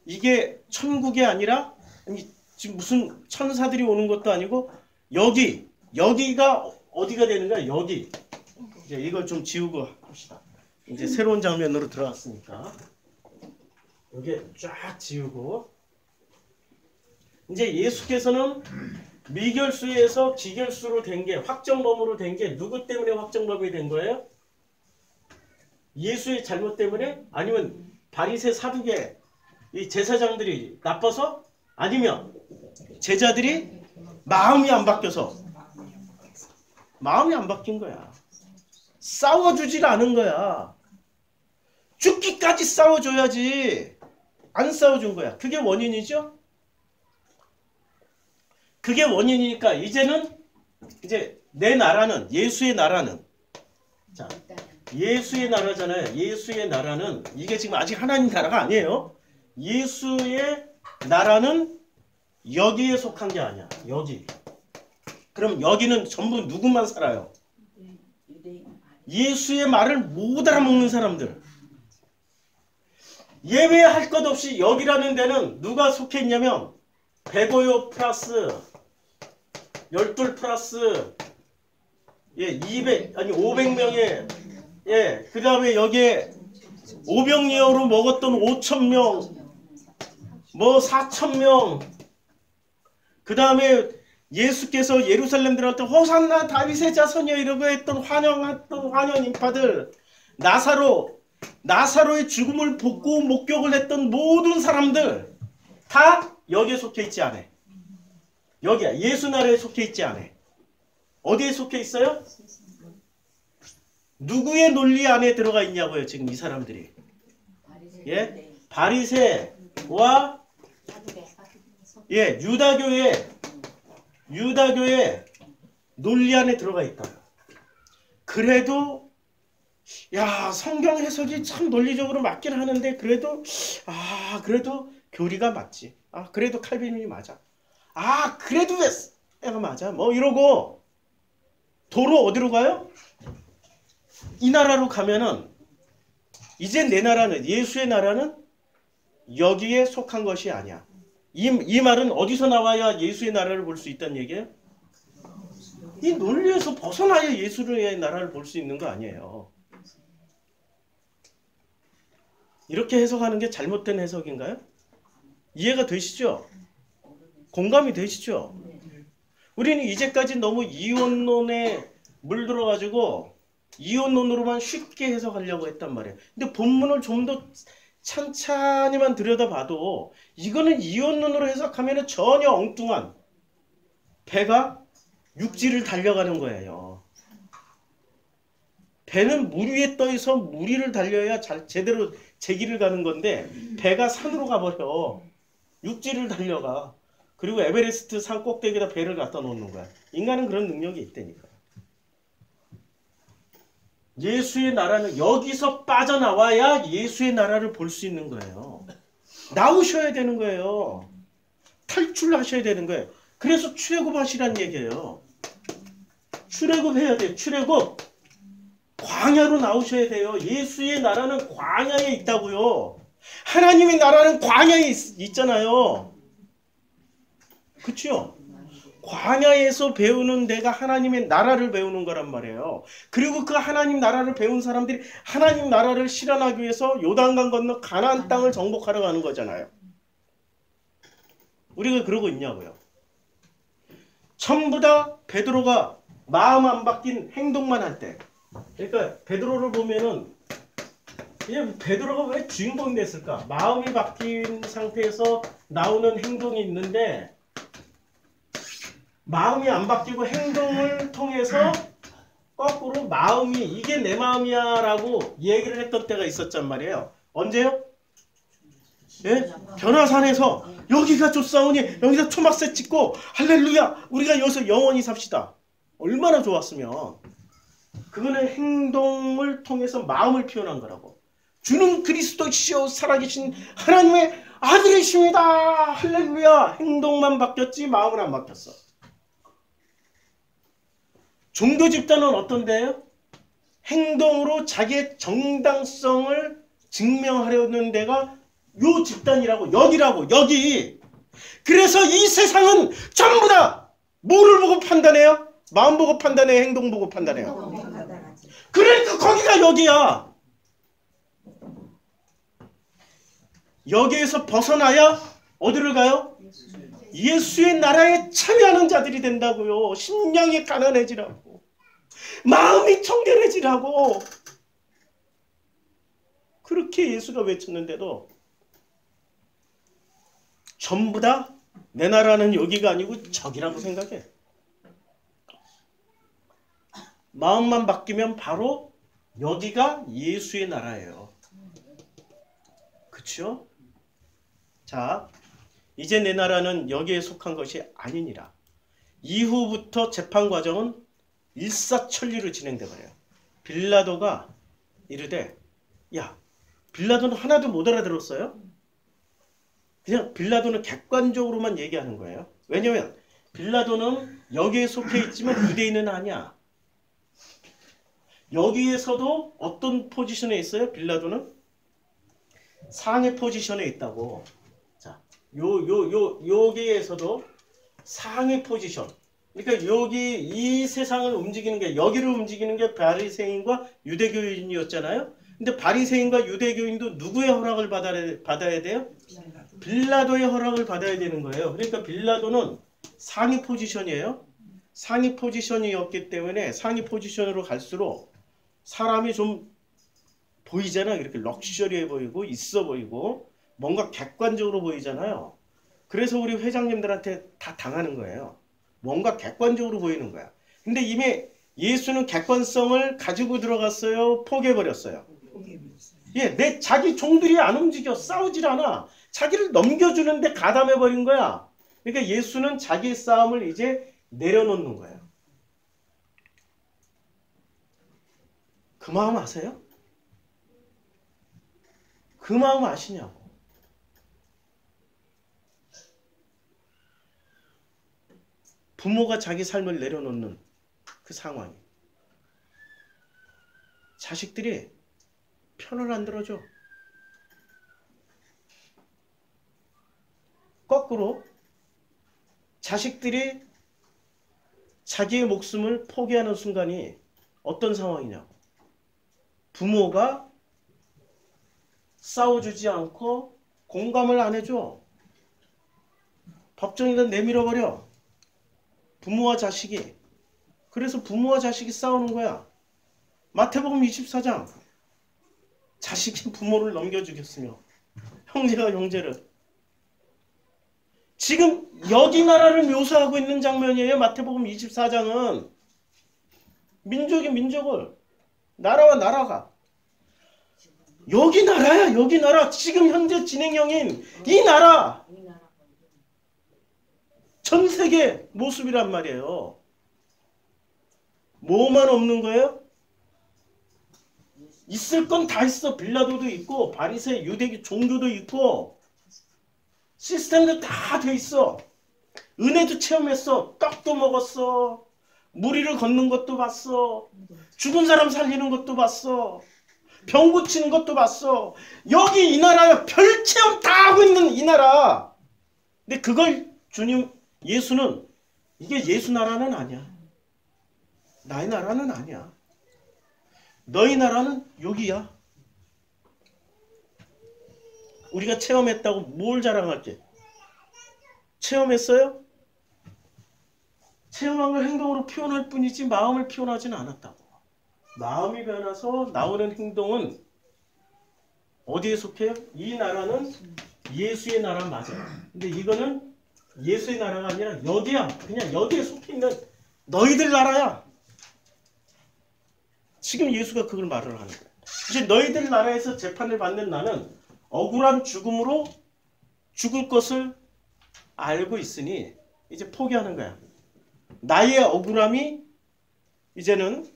이게 천국이 아니라, 아니, 지금 무슨 천사들이 오는 것도 아니고 여기가 어디가 되는 거야? 여기. 이제 이걸 좀 지우고 합시다. 이제 새로운 장면으로 들어왔으니까 여기 쫙 지우고, 이제 예수께서는 미결수에서 기결수로 된 게, 확정범으로 된 게 누구 때문에 확정범이 된 거예요? 예수의 잘못 때문에? 아니면 바리새 사두개 이 제사장들이 나빠서? 아니면 제자들이 마음이 안 바뀌어서? 마음이 안 바뀐 거야. 싸워주질 않은 거야. 죽기까지 싸워줘야지. 안 싸워준 거야. 그게 원인이죠? 그게 원인이니까 이제는, 이제 내 나라는, 예수의 나라는, 자, 예수의 나라잖아요. 예수의 나라는, 이게 지금 아직 하나님 나라가 아니에요. 예수의 나라는 여기에 속한 게 아니야. 여기. 그럼 여기는 전부 누구만 살아요? 예수의 말을 못 알아먹는 사람들. 예외할 것 없이 여기라는 데는 누가 속해 있냐면 배고요 플러스 12 플러스 200, 아니 500명의, 예, 그 다음에 여기에 오병이어로 먹었던 5,000명, 뭐 4,000명, 그 다음에 예수께서 예루살렘 들어갈 때 호산나 다윗의 자손이여 이러고 했던 환영 인파들, 나사로의 죽음을 보고 목격을 했던 모든 사람들 다 여기에 속해 있지 않아. 여기야. 예수 나라에 속해 있지 않아. 어디에 속해 있어요? 누구의 논리 안에 들어가 있냐고요 지금 이 사람들이. 예, 바리새와 예 유다교의 논리 안에 들어가 있다. 그래도 야 성경 해석이 참 논리적으로 맞긴 하는데 그래도 교리가 맞지. 아 그래도 칼빈이 맞아. 아 그래도 내가 맞아. 뭐 이러고 도로 어디로 가요? 이 나라로 가면은 이제 내 나라는, 예수의 나라는 여기에 속한 것이 아니야. 이 말은 어디서 나와야 예수의 나라를 볼 수 있다는 얘기예요? 이 논리에서 벗어나야 예수의 나라를 볼 수 있는 거 아니에요. 이렇게 해석하는 게 잘못된 해석인가요? 이해가 되시죠? 공감이 되시죠? 우리는 이제까지 너무 이원론에 물들어가지고 이원론으로만 쉽게 해석하려고 했단 말이에요. 근데 본문을 좀 더 찬찬히만 들여다봐도 이거는 이원론으로 해석하면 전혀 엉뚱한 배가 육지를 달려가는 거예요. 배는 물 위에 떠있어 무리를 달려야 제대로 제 길을 가는 건데 배가 산으로 가버려. 육지를 달려가. 그리고 에베레스트 산 꼭대기에다 배를 갖다 놓는 거야. 인간은 그런 능력이 있다니까. 예수의 나라는 여기서 빠져나와야 예수의 나라를 볼 수 있는 거예요. 나오셔야 되는 거예요. 탈출하셔야 되는 거예요. 그래서 출애굽하시란 얘기예요. 출애굽해야 돼요. 출애굽. 광야로 나오셔야 돼요. 예수의 나라는 광야에 있다고요. 하나님의 나라는 광야에 있잖아요. 그치요? 광야에서 배우는 내가 하나님의 나라를 배우는 거란 말이에요. 그리고 그 하나님 나라를 배운 사람들이 하나님 나라를 실현하기 위해서 요단강 건너 가나안 땅을 정복하러 가는 거잖아요. 우리가 그러고 있냐고요. 전부 다 베드로가 마음 안 바뀐 행동만 할 때. 그러니까 베드로를 보면은 베드로가 왜 주인공이 됐을까? 마음이 바뀐 상태에서 나오는 행동이 있는데 마음이 안 바뀌고 행동을 통해서 거꾸로 마음이 이게 내 마음이야 라고 얘기를 했던 때가 있었단 말이에요. 언제요? 예? 변화산에서 여기가 좋사오니 여기서 초막새 짓고 할렐루야 우리가 여기서 영원히 삽시다. 얼마나 좋았으면. 그거는 행동을 통해서 마음을 표현한 거라고. 주는 그리스도시요 살아계신 하나님의 아들이십니다. 할렐루야. 행동만 바뀌었지 마음은 안 바뀌었어. 종교 집단은 어떤데요? 행동으로 자기의 정당성을 증명하려는 데가 요 집단이라고, 여기라고, 여기. 그래서 이 세상은 전부 다 뭐를 보고 판단해요? 마음 보고 판단해요? 행동 보고 판단해요? 그러니까 거기가 여기야. 여기에서 벗어나야 어디를 가요? 예수의 나라에 참여하는 자들이 된다고요. 심령이 가난해지라고. 마음이 청결해지라고. 그렇게 예수가 외쳤는데도 전부 다 내 나라는 여기가 아니고 저기라고 생각해. 마음만 바뀌면 바로 여기가 예수의 나라예요. 그쵸? 자. 이제 내 나라는 여기에 속한 것이 아니니라. 이후부터 재판 과정은 일사천리로 진행되어요. 빌라도가 이르되, 야, 빌라도는 하나도 못 알아들었어요? 그냥 빌라도는 객관적으로만 얘기하는 거예요. 왜냐면 빌라도는 여기에 속해 있지만 유대인은 아니야. 여기에서도 어떤 포지션에 있어요? 빌라도는? 상의 포지션에 있다고. 여기에서도 상위 포지션. 그러니까 여기, 이 세상을 움직이는 게, 여기를 움직이는 게 바리새인과 유대교인이었잖아요? 근데 바리새인과 유대교인도 누구의 허락을 받아야 돼요? 빌라도의 허락을 받아야 되는 거예요. 그러니까 빌라도는 상위 포지션이에요. 상위 포지션이었기 때문에 상위 포지션으로 갈수록 사람이 좀 보이잖아. 이렇게 럭셔리해 보이고, 있어 보이고. 뭔가 객관적으로 보이잖아요. 그래서 우리 회장님들한테 다 당하는 거예요. 뭔가 객관적으로 보이는 거야. 근데 이미 예수는 객관성을 가지고 들어갔어요? 포기해버렸어요? 포기해버렸어요. 예, 내 자기 종들이 안 움직여. 싸우질 않아. 자기를 넘겨주는데 가담해버린 거야. 그러니까 예수는 자기의 싸움을 이제 내려놓는 거예요. 그 마음 아세요? 그 마음 아시냐고. 부모가 자기 삶을 내려놓는 그 상황이. 자식들이 편을 안 들어줘. 거꾸로 자식들이 자기의 목숨을 포기하는 순간이 어떤 상황이냐고. 부모가 싸워주지 않고 공감을 안 해줘. 법정에다 내밀어버려. 부모와 자식이. 그래서 부모와 자식이 싸우는 거야. 마태복음 24장. 자식이 부모를 넘겨주겠으며 형제가 형제를. 지금 여기 나라를 묘사하고 있는 장면이에요. 마태복음 24장은 민족이 민족을 나라와 나라가 여기 나라야. 여기 나라. 지금 현재 진행형인 이 나라. 전 세계 모습이란 말이에요. 뭐만 없는 거예요? 있을 건 다 있어. 빌라도도 있고 바리새 유대교 종교도 있고 시스템도 다 돼 있어. 은혜도 체험했어. 떡도 먹었어. 물 위를 걷는 것도 봤어. 죽은 사람 살리는 것도 봤어. 병 고치는 것도 봤어. 여기 이 나라야. 별 체험 다 하고 있는 이 나라. 근데 그걸 주님 예수는 이게 예수 나라는 아니야. 나의 나라는 아니야. 너희 나라는 여기야. 우리가 체험했다고 뭘 자랑할게? 체험했어요? 체험한 걸 행동으로 표현할 뿐이지 마음을 표현하지는 않았다고. 마음이 변해서 나오는 행동은 어디에 속해요? 이 나라는 예수의 나라 맞아요. 근데 이거는 예수의 나라가 아니라 여기야. 그냥 여기에 속해 있는 너희들 나라야. 지금 예수가 그걸 말을 하는 거예요. 이제 너희들 나라에서 재판을 받는 나는 억울한 죽음으로 죽을 것을 알고 있으니 이제 포기하는 거야. 나의 억울함이 이제는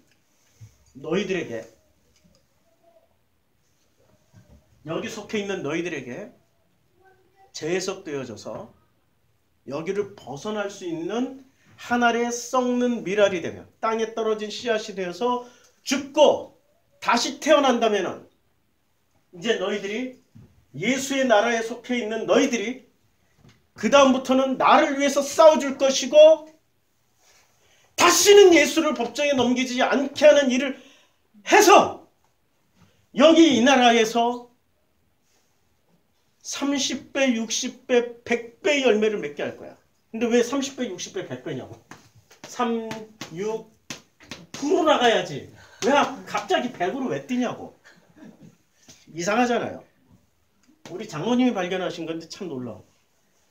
너희들에게, 여기 속해 있는 너희들에게 재해석되어져서 여기를 벗어날 수 있는 하늘에 썩는 밀알이 되며 땅에 떨어진 씨앗이 되어서 죽고 다시 태어난다면은 이제 너희들이 예수의 나라에 속해 있는 너희들이 그 다음부터는 나를 위해서 싸워줄 것이고 다시는 예수를 법정에 넘기지 않게 하는 일을 해서 여기 이 나라에서 30배, 60배, 100배 열매를 맺게 할 거야. 근데 왜 30배, 60배, 100배냐고. 3, 6, 9로 나가야지. 왜 갑자기 100으로 왜 뛰냐고. 이상하잖아요. 우리 장모님이 발견하신 건데 참 놀라워.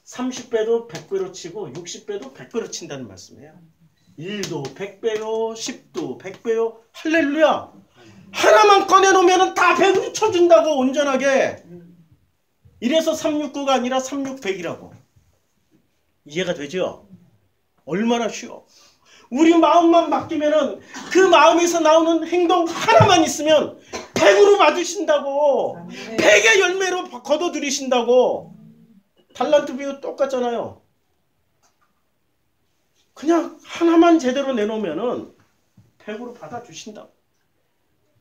30배도 100배로 치고 60배도 100배로 친다는 말씀이에요. 1도 100배요, 10도 100배요, 할렐루야. 하나만 꺼내놓으면 다 100으로 쳐준다고 온전하게. 이래서 369가 아니라 36100이라고. 이해가 되죠? 얼마나 쉬워. 우리 마음만 바뀌면 그 마음에서 나오는 행동 하나만 있으면 100으로 맞으신다고. 100의 열매로 거둬들이신다고. 달란트 비유 똑같잖아요. 그냥 하나만 제대로 내놓으면은 100으로 받아주신다.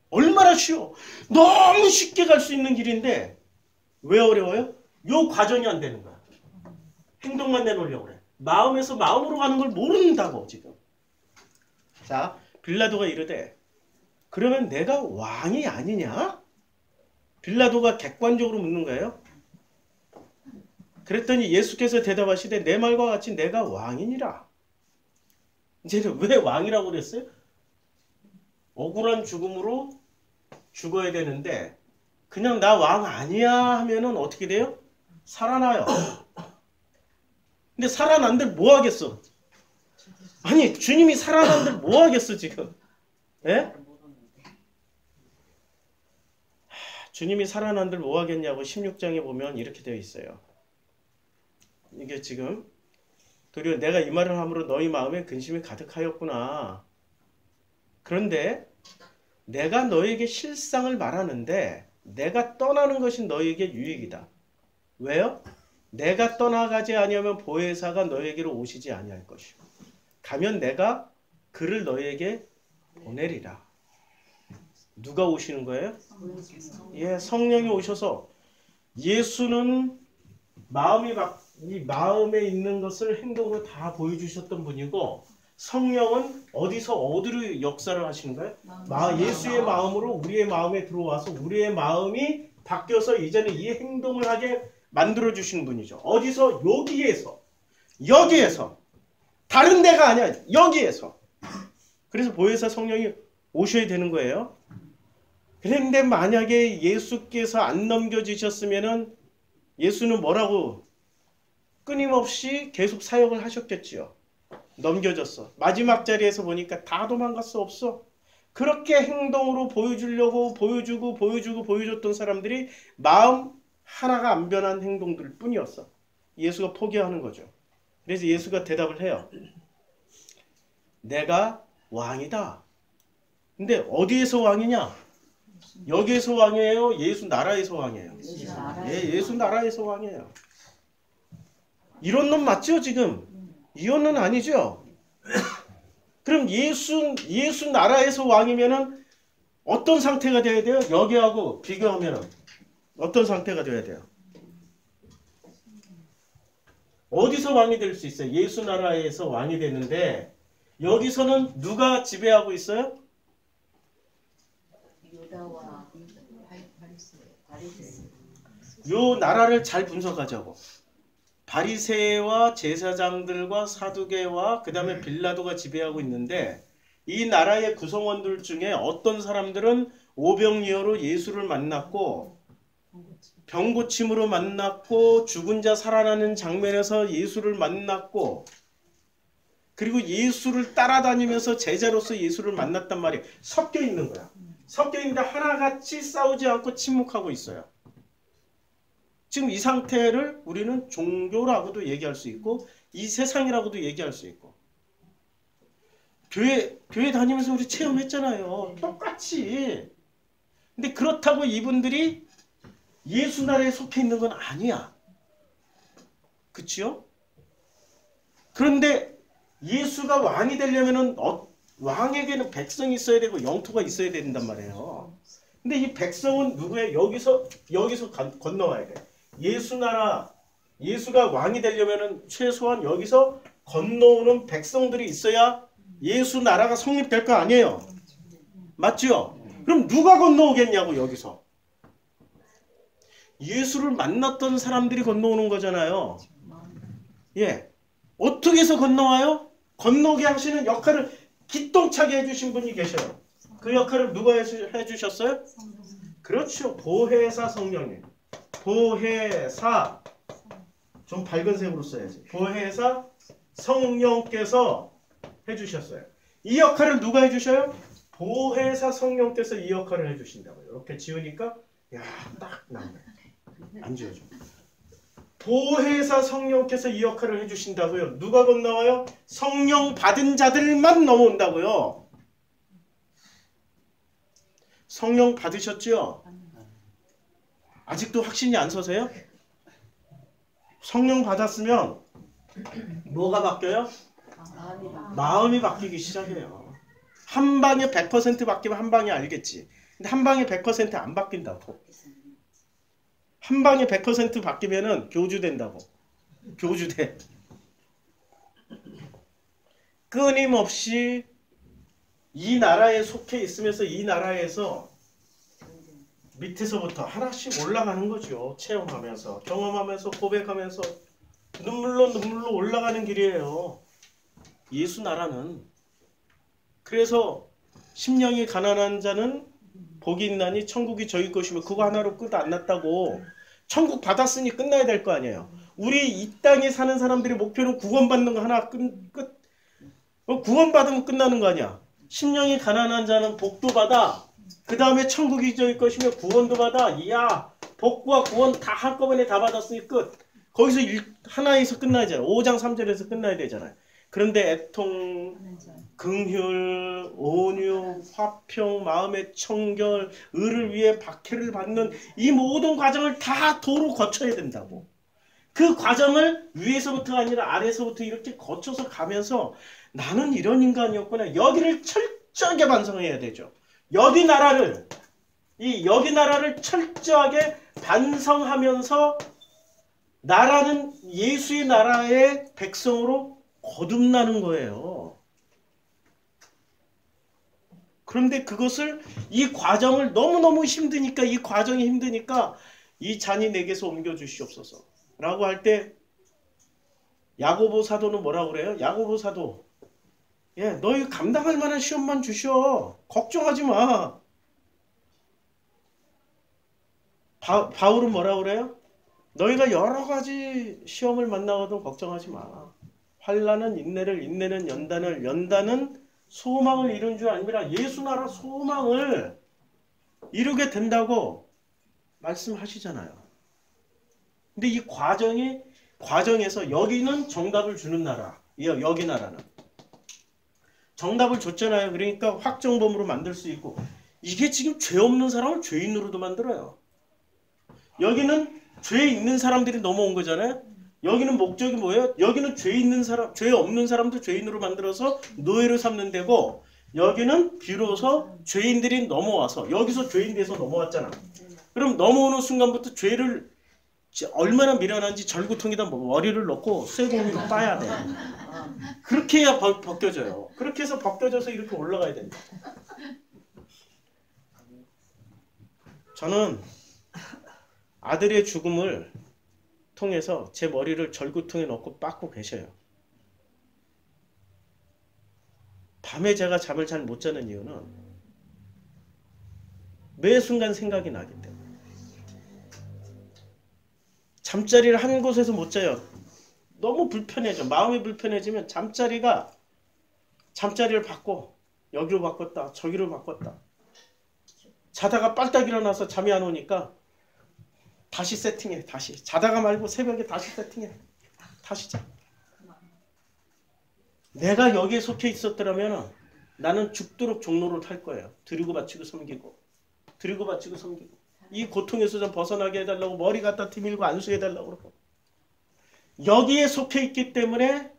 얼마나 쉬워. 너무 쉽게 갈 수 있는 길인데 왜 어려워요? 요 과정이 안 되는 거야. 행동만 내놓으려고 그래. 마음에서 마음으로 가는 걸 모른다고 지금. 자, 빌라도가 이러대. 그러면 내가 왕이 아니냐? 빌라도가 객관적으로 묻는 거예요. 그랬더니 예수께서 대답하시되 내 말과 같이 내가 왕이니라. 이제는 왜 왕이라고 그랬어요? 억울한 죽음으로 죽어야 되는데 그냥 나 왕 아니야 하면은 어떻게 돼요? 살아나요. 근데 살아난들 뭐 하겠어? 아니 주님이 살아난들 뭐 하겠어 지금? 예? 주님이 살아난들 뭐 하겠냐고 16장에 보면 이렇게 되어 있어요. 이게 지금 도리어 내가 이 말을 함으로 너희 마음에 근심이 가득하였구나. 그런데 내가 너희에게 실상을 말하는데 내가 떠나는 것이 너희에게 유익이다. 왜요? 내가 떠나가지 아니하면 보혜사가 너희에게로 오시지 아니할 것이요 가면 내가 그를 너희에게 보내리라. 누가 오시는 거예요? 예, 성령이 오셔서 예수는 마음이 이 마음에 있는 것을 행동으로 다 보여주셨던 분이고 성령은 어디서 어디로 역사를 하시는 거예요? 예수의 마음으로 우리의 마음에 들어와서 우리의 마음이 바뀌어서 이제는 이 행동을 하게 만들어주시는 분이죠. 어디서? 여기에서 다른 데가 아니야. 여기에서. 그래서 보혜사 성령이 오셔야 되는 거예요. 그런데 만약에 예수께서 안 넘겨지셨으면은 예수는 뭐라고? 끊임없이 계속 사역을 하셨겠지요. 넘겨졌어. 마지막 자리에서 보니까 다 도망갔어. 없어. 그렇게 행동으로 보여주려고 보여줬던 사람들이 마음 하나가 안 변한 행동들 뿐이었어. 예수가 포기하는 거죠. 그래서 예수가 대답을 해요. 내가 왕이다. 근데 어디에서 왕이냐? 여기에서 왕이에요? 예수 나라에서 왕이에요? 예수 나라에서 왕이에요. 이런 놈 맞죠? 지금 이혼은 아니죠? 그럼 예수 나라에서 왕이면은 어떤 상태가 돼야 돼요? 여기하고 비교하면은 어떤 상태가 돼야 돼요? 어디서 왕이 될 수 있어요? 예수 나라에서 왕이 되는데 여기서는 누가 지배하고 있어요? 유다와 바리새인. 요 나라를 잘 분석하자고. 바리새와 제사장들과 사두개와 그 다음에 빌라도가 지배하고 있는데 이 나라의 구성원들 중에 어떤 사람들은 오병이어로 예수를 만났고 병고침으로 만났고 죽은 자 살아나는 장면에서 예수를 만났고 그리고 예수를 따라다니면서 제자로서 예수를 만났단 말이에요. 섞여 있는 거야. 섞여 있는데 하나같이 싸우지 않고 침묵하고 있어요. 지금 이 상태를 우리는 종교라고도 얘기할 수 있고 이 세상이라고도 얘기할 수 있고 교회 다니면서 우리 체험했잖아요. 똑같이. 근데 그렇다고 이분들이 예수 나라에 속해 있는 건 아니야. 그치요? 그런데 예수가 왕이 되려면은 왕에게는 백성이 있어야 되고 영토가 있어야 된단 말이에요. 근데 이 백성은 누구예요? 여기서 건너와야 돼. 예수 나라, 예수가 왕이 되려면은 최소한 여기서 건너오는 백성들이 있어야 예수 나라가 성립될 거 아니에요. 맞죠? 그럼 누가 건너오겠냐고 여기서. 예수를 만났던 사람들이 건너오는 거잖아요. 예, 어떻게 해서 건너와요? 건너오게 하시는 역할을 기똥차게 해주신 분이 계셔요. 그 역할을 누가 해주셨어요? 그렇죠. 보혜사 성령님. 보혜사. 좀 밝은 색으로 써야지. 보혜사 성령께서 해주셨어요. 이 역할을 누가 해주셔요? 보혜사 성령께서 이 역할을 해주신다고요. 이렇게 지우니까 야, 딱 남네. 안 지워져. 보혜사 성령께서 이 역할을 해주신다고요. 누가 건너와요? 성령 받은 자들만 넘어온다고요. 성령 받으셨죠? 아직도 확신이 안 서세요? 성령 받았으면 뭐가 바뀌어요? 마음이 바뀌기 시작해요. 한 방에 100% 바뀌면 한 방에 알겠지. 근데 한 방에 100% 안 바뀐다고. 한 방에 100% 바뀌면은 교주된다고. 교주돼. 끊임없이 이 나라에 속해 있으면서 이 나라에서 밑에서부터 하나씩 올라가는 거죠. 체험하면서, 경험하면서, 고백하면서 눈물로 올라가는 길이에요. 예수 나라는. 그래서 심령이 가난한 자는 복이 있나니 천국이 저희 것이며 그거 하나로 끝 안 났다고. 천국 받았으니 끝나야 될 거 아니에요. 우리 이 땅에 사는 사람들의 목표는 구원받는 거 하나 끝. 구원받으면 끝나는 거 아니야. 심령이 가난한 자는 복도 받아. 그 다음에 천국이 저희 것이며 구원도 받아. 이야, 복과 구원 다 한꺼번에 다 받았으니 끝. 거기서 하나에서 끝나잖아요. 5장 3절에서 끝나야 되잖아요. 그런데 애통, 긍휼, 온유, 화평, 마음의 청결, 의를 위해 박해를 받는 이 모든 과정을 다 도로 거쳐야 된다고. 그 과정을 위에서부터가 아니라 아래에서부터 이렇게 거쳐서 가면서 나는 이런 인간이었구나. 여기를 철저하게 반성해야 되죠. 여기 나라를 철저하게 반성하면서 나라는 예수의 나라의 백성으로 거듭나는 거예요. 그런데 그것을 이 과정을 너무너무 힘드니까 이 과정이 힘드니까 이 잔이 내게서 옮겨주시옵소서 라고 할 때 야고보 사도는 뭐라고 그래요? 야고보 사도, 예, 너희 감당할 만한 시험만 주시오. 걱정하지 마. 바울은 뭐라고 그래요? 너희가 여러 가지 시험을 만나거든 걱정하지 마. 환난은 인내를, 인내는 연단을, 연단은 소망을 이룬 줄 아니라 예수 나라 소망을 이루게 된다고 말씀하시잖아요. 근데 이 과정에서 여기는 정답을 주는 나라, 여기 나라는 정답을 줬잖아요. 그러니까 확정범으로 만들 수 있고, 이게 지금 죄 없는 사람을 죄인으로도 만들어요. 여기는 죄 있는 사람들이 넘어온 거잖아요. 여기는 목적이 뭐예요? 여기는 죄 없는 사람도 죄인으로 만들어서 노예로 삼는 데고, 여기는 비로소 죄인들이 넘어와서, 여기서 죄인돼서 넘어왔잖아. 그럼 넘어오는 순간부터 죄를 얼마나 미련한지 절구통에다 머리를 넣고 쇠고기로 빠야 돼. 그렇게 해야 벗겨져요. 그렇게 해서 벗겨져서 이렇게 올라가야 됩니다. 저는 아들의 죽음을 통해서 제 머리를 절구통에 넣고 빻고 계셔요. 밤에 제가 잠을 잘 못 자는 이유는 매 순간 생각이 나기 때문에. 잠자리를 한 곳에서 못 자요. 너무 불편해져. 마음이 불편해지면 잠자리를 바꿔. 여기로 바꿨다. 저기로 바꿨다. 자다가 빨딱 일어나서 잠이 안 오니까 다시 세팅해. 다시. 자다가 말고 새벽에 다시 세팅해. 다시 자. 내가 여기에 속해 있었더라면 나는 죽도록 종로를 탈 거예요. 드리고 바치고 섬기고. 드리고 바치고 섬기고. 이 고통에서 좀 벗어나게 해달라고 머리 갖다 뒤밀고 안수해달라고 그러고. 여기에 속해 있기 때문에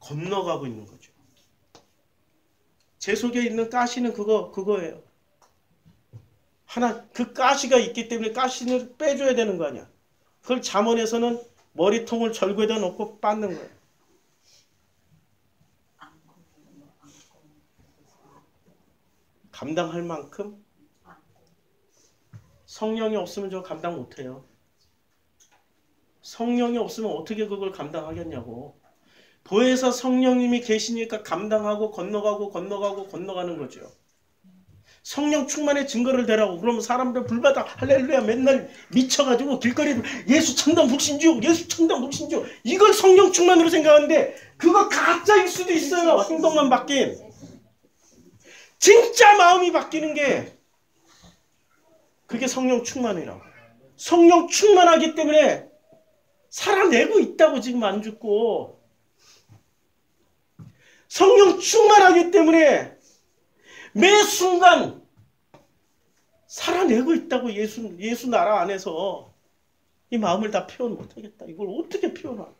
건너가고 있는 거죠. 제 속에 있는 가시는 그거예요. 하나, 그 가시가 있기 때문에 가시를 빼줘야 되는 거 아니야. 그걸 잠언에서는 머리통을 절구에다 넣고 빻는 거예요. 감당할 만큼 성령이 없으면 저 감당 못해요. 성령이 없으면 어떻게 그걸 감당하겠냐고. 보혜사 성령님이 계시니까 감당하고 건너가고 건너가는 거죠. 성령 충만의 증거를 대라고. 그러면 사람들 불바다 할렐루야 맨날 미쳐가지고 길거리에 예수 천당 불신주요, 예수 천당 불신주요. 이걸 성령 충만으로 생각하는데 그거 가짜일 수도 있어요. 행동만 바뀐. 진짜 마음이 바뀌는 게 그게 성령 충만이라고. 성령 충만하기 때문에 살아내고 있다고 지금 안 죽고, 성령 충만하기 때문에 매 순간 살아내고 있다고. 예수 나라 안에서 이 마음을 다 표현 못하겠다. 이걸 어떻게 표현하나.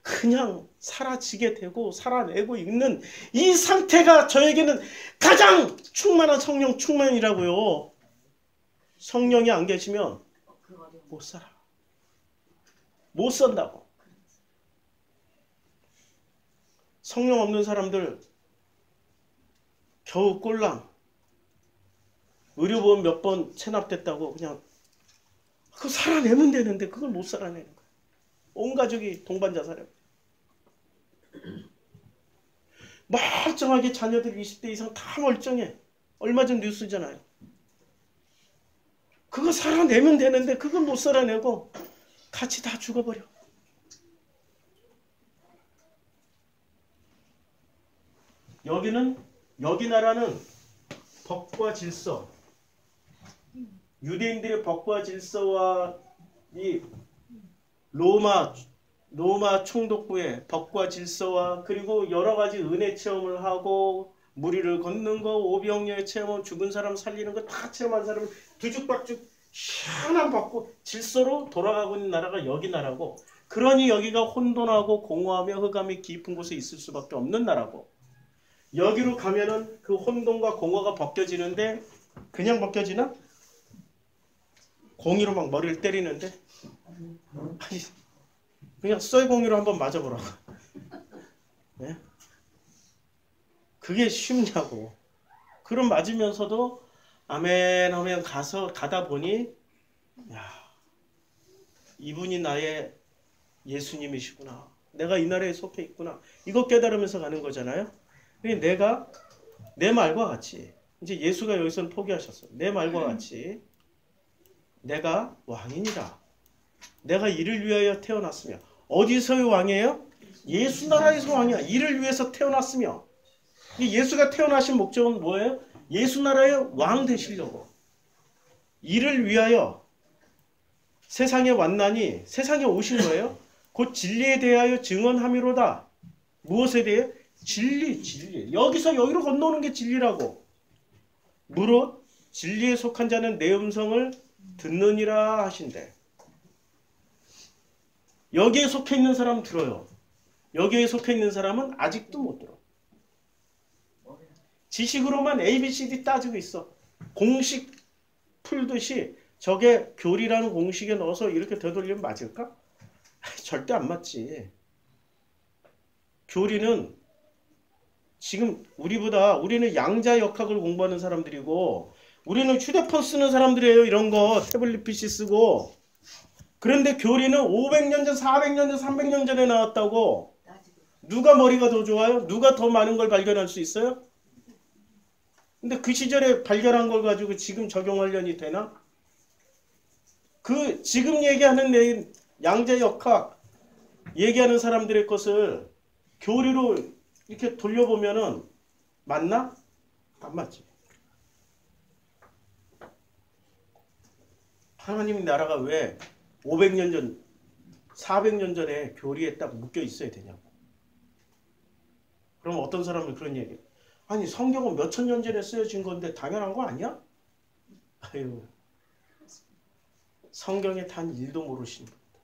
그냥 사라지게 되고 살아내고 있는 이 상태가 저에게는 가장 충만한 성령 충만이라고요. 성령이 안 계시면 못 살아. 못 산다고. 성령 없는 사람들 겨우 꼴랑 의료보험 몇 번 체납됐다고 그냥 그거 살아내면 되는데 그걸 못 살아내는 거야. 온 가족이 동반자살이야. 멀쩡하게 자녀들 20대 이상 다 멀쩡해. 얼마 전 뉴스잖아요. 그거 살아내면 되는데 그걸 못 살아내고 같이 다 죽어버려. 여기 나라는 법과 질서, 유대인들의 법과 질서와 이 로마 총독부의 법과 질서와, 그리고 여러 가지 은혜 체험을 하고 무리를 걷는 거, 오병여의 체험, 죽은 사람 살리는 거 다 체험한 사람을 두죽박죽 희한한 법과 질서로 돌아가고 있는 나라가 여기 나라고, 그러니 여기가 혼돈하고 공허하며 흑암이 깊은 곳에 있을 수밖에 없는 나라고, 여기로 가면은 그 혼돈과 공허가 벗겨지는데 그냥 벗겨지나? 공의로 막 머리를 때리는데, 아니 그냥 쇠공의로 한번 맞아보라고. 네? 그게 쉽냐고. 그럼 맞으면서도 아멘 하면 가다 보니, 야, 이분이 나의 예수님이시구나. 내가 이 나라에 속해 있구나. 이거 깨달으면서 가는 거잖아요. 내가 내 말과 같이, 이제 예수가 여기서는 포기하셨어. 내 말과 같이 내가 왕이니라. 내가 이를 위하여 태어났으며. 어디서의 왕이에요? 예수 나라의 소망이야. 이를 위해서 태어났으며, 예수가 태어나신 목적은 뭐예요? 예수 나라의 왕 되시려고. 이를 위하여 세상에 왔나니, 세상에 오신 거예요. 곧 진리에 대하여 증언함이로다. 무엇에 대해? 진리, 진리. 여기서 여기로 건너오는 게 진리라고. 무릇 진리에 속한 자는 내 음성을 듣느니라 하신대. 여기에 속해 있는 사람 들어요. 여기에 속해 있는 사람은 아직도 못 들어. 지식으로만 ABCD 따지고 있어. 공식 풀듯이 저게 교리라는 공식에 넣어서 이렇게 되돌리면 맞을까? 절대 안 맞지. 교리는 지금 우리는 양자 역학을 공부하는 사람들이고, 우리는 휴대폰 쓰는 사람들이에요. 이런 거 태블릿 PC 쓰고. 그런데 교리는 500년 전, 400년 전, 300년 전에 나왔다고. 누가 머리가 더 좋아요? 누가 더 많은 걸 발견할 수 있어요? 근데 그 시절에 발견한 걸 가지고 지금 적용하려니 되나? 그 지금 얘기하는 양자 역학 얘기하는 사람들의 것을 교리로 이렇게 돌려보면은 맞나? 안 맞지. 하나님 나라가 왜 500년 전, 400년 전에 교리에 딱 묶여 있어야 되냐고. 그럼 어떤 사람은 그런 얘기, 아니 성경은 몇천 년 전에 쓰여진 건데 당연한 거 아니야? 아유, 성경에 단 1도 모르시는 겁니다.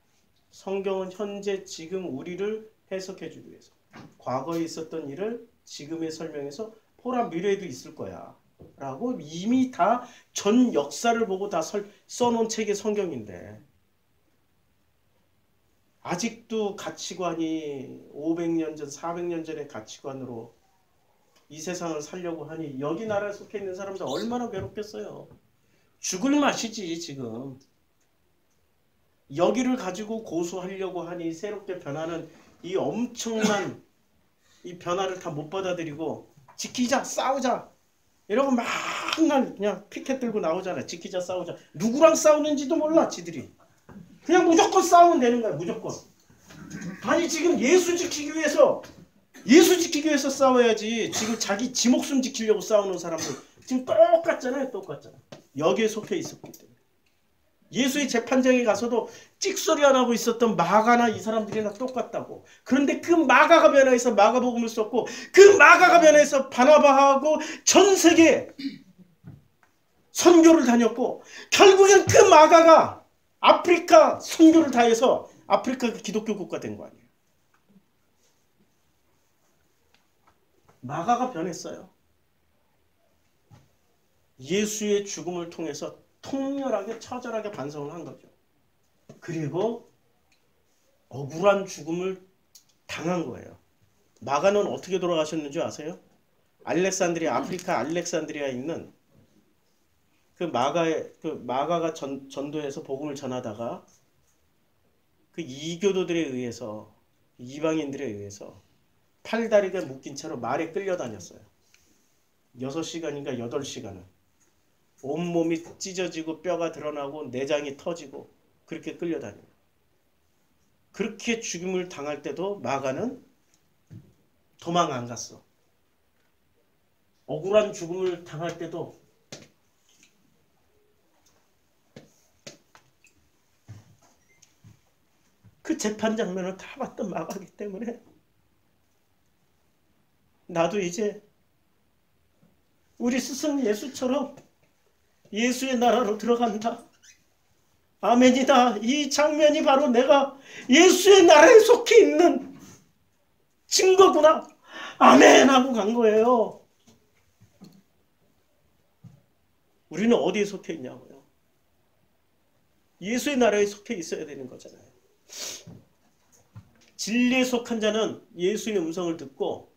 성경은 현재 지금 우리를 해석해 주기 위해서, 과거에 있었던 일을 지금의 설명에서 포라 미래에도 있을 거야 라고 이미 다 전 역사를 보고 다 써놓은 책이 성경인데, 아직도 가치관이 500년 전, 400년 전의 가치관으로 이 세상을 살려고 하니, 여기 나라에 속해 있는 사람들 얼마나 괴롭겠어요. 죽을 맛이지 지금. 여기를 가지고 고수하려고 하니 새롭게 변하는 이 엄청난 이 변화를 다 못 받아들이고, 지키자, 싸우자 이러고 막 그냥 피켓 들고 나오잖아. 지키자, 싸우자. 누구랑 싸우는지도 몰라 지들이. 그냥 무조건 싸우면 되는 거야, 무조건. 아니 지금 예수 지키기 위해서 싸워야지. 지금 자기 지 목숨 지키려고 싸우는 사람들 지금 똑같잖아요. 똑같잖아. 여기에 속해 있었기 때문에. 예수의 재판장에 가서도 찍소리 안 하고 있었던 마가나 이 사람들이나 똑같다고. 그런데 그 마가가 변화해서 마가복음을 썼고, 그 마가가 변화해서 바나바하고 전 세계 선교를 다녔고, 결국엔 그 마가가 아프리카 선교를 다해서 아프리카 기독교 국가 된 거 아니에요. 마가가 변했어요. 예수의 죽음을 통해서 통렬하게, 처절하게 반성을 한 거죠. 그리고 억울한 죽음을 당한 거예요. 마가는 어떻게 돌아가셨는지 아세요? 알렉산드리아, 아프리카 알렉산드리아에 있는 그 마가가 전도해서 복음을 전하다가 그 이교도들에 의해서, 이방인들에 의해서 팔다리가 묶인 채로 말에 끌려다녔어요. 6시간인가 8시간을. 온몸이 찢어지고 뼈가 드러나고 내장이 터지고 그렇게 끌려다니고, 그렇게 죽임을 당할 때도 마가는 도망 안 갔어. 억울한 죽음을 당할 때도 그 재판 장면을 다 봤던 마가이기 때문에 나도 이제 우리 스승 예수처럼 예수의 나라로 들어간다. 아멘이다. 이 장면이 바로 내가 예수의 나라에 속해 있는 증거구나. 아멘 하고 간 거예요. 우리는 어디에 속해 있냐고요. 예수의 나라에 속해 있어야 되는 거잖아요. 진리에 속한 자는 예수의 음성을 듣고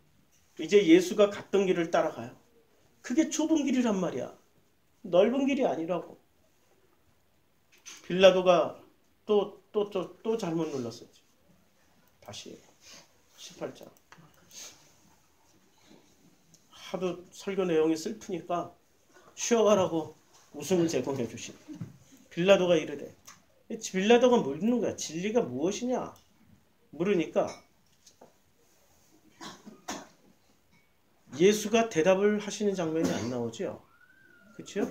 이제 예수가 갔던 길을 따라가요. 그게 좁은 길이란 말이야. 넓은 길이 아니라고. 빌라도가 또 잘못 눌렀어요. 다시 18장. 하도 설교 내용이 슬프니까 쉬어가라고 웃음을 제공해 주신. 빌라도가 이르되. 빌라도가 묻는 거야. 진리가 무엇이냐 물으니까 예수가 대답을 하시는 장면이 안 나오죠. 그렇죠?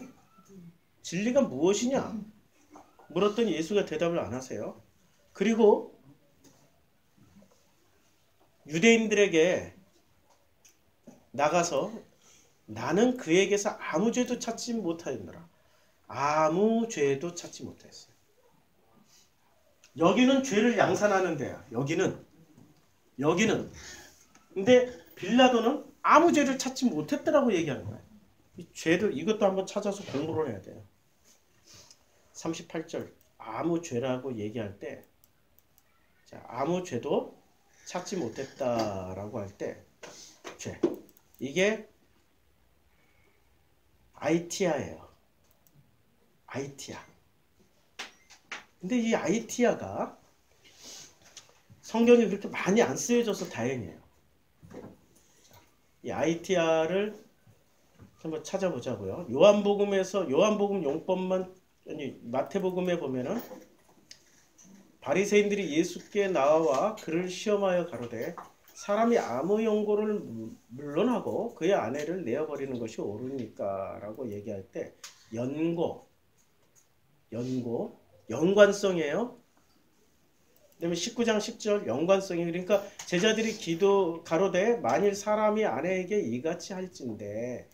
진리가 무엇이냐 물었더니 예수가 대답을 안 하세요. 그리고 유대인들에게 나가서 나는 그에게서 아무 죄도 찾지 못하였노라. 아무 죄도 찾지 못하였어요. 여기는 죄를 양산하는 데야. 여기는. 근데 빌라도는 아무 죄를 찾지 못했더라고 얘기하는 거예요. 이 죄를 이것도 한번 찾아서 공부를 해야 돼요. 38절 아무 죄라고 얘기할 때, 자, 아무 죄도 찾지 못했다라고 할 때 죄. 이게 아이티아예요. 아이티아. 근데 이 아이티아가 성경이 그렇게 많이 안 쓰여져서 다행이에요. 이 아이티아를 한번 찾아보자고요. 요한복음 용법만, 아니 마태복음에 보면은 바리새인들이 예수께 나와 그를 시험하여 가로되 사람이 아무 연고를 물론하고 그의 아내를 내어버리는 것이 옳으니까 라고 얘기할 때 연고 연관성이에요. 그다음에 19장 10절 연관성이, 그러니까 제자들이 기도 가로되 만일 사람이 아내에게 이같이 할진대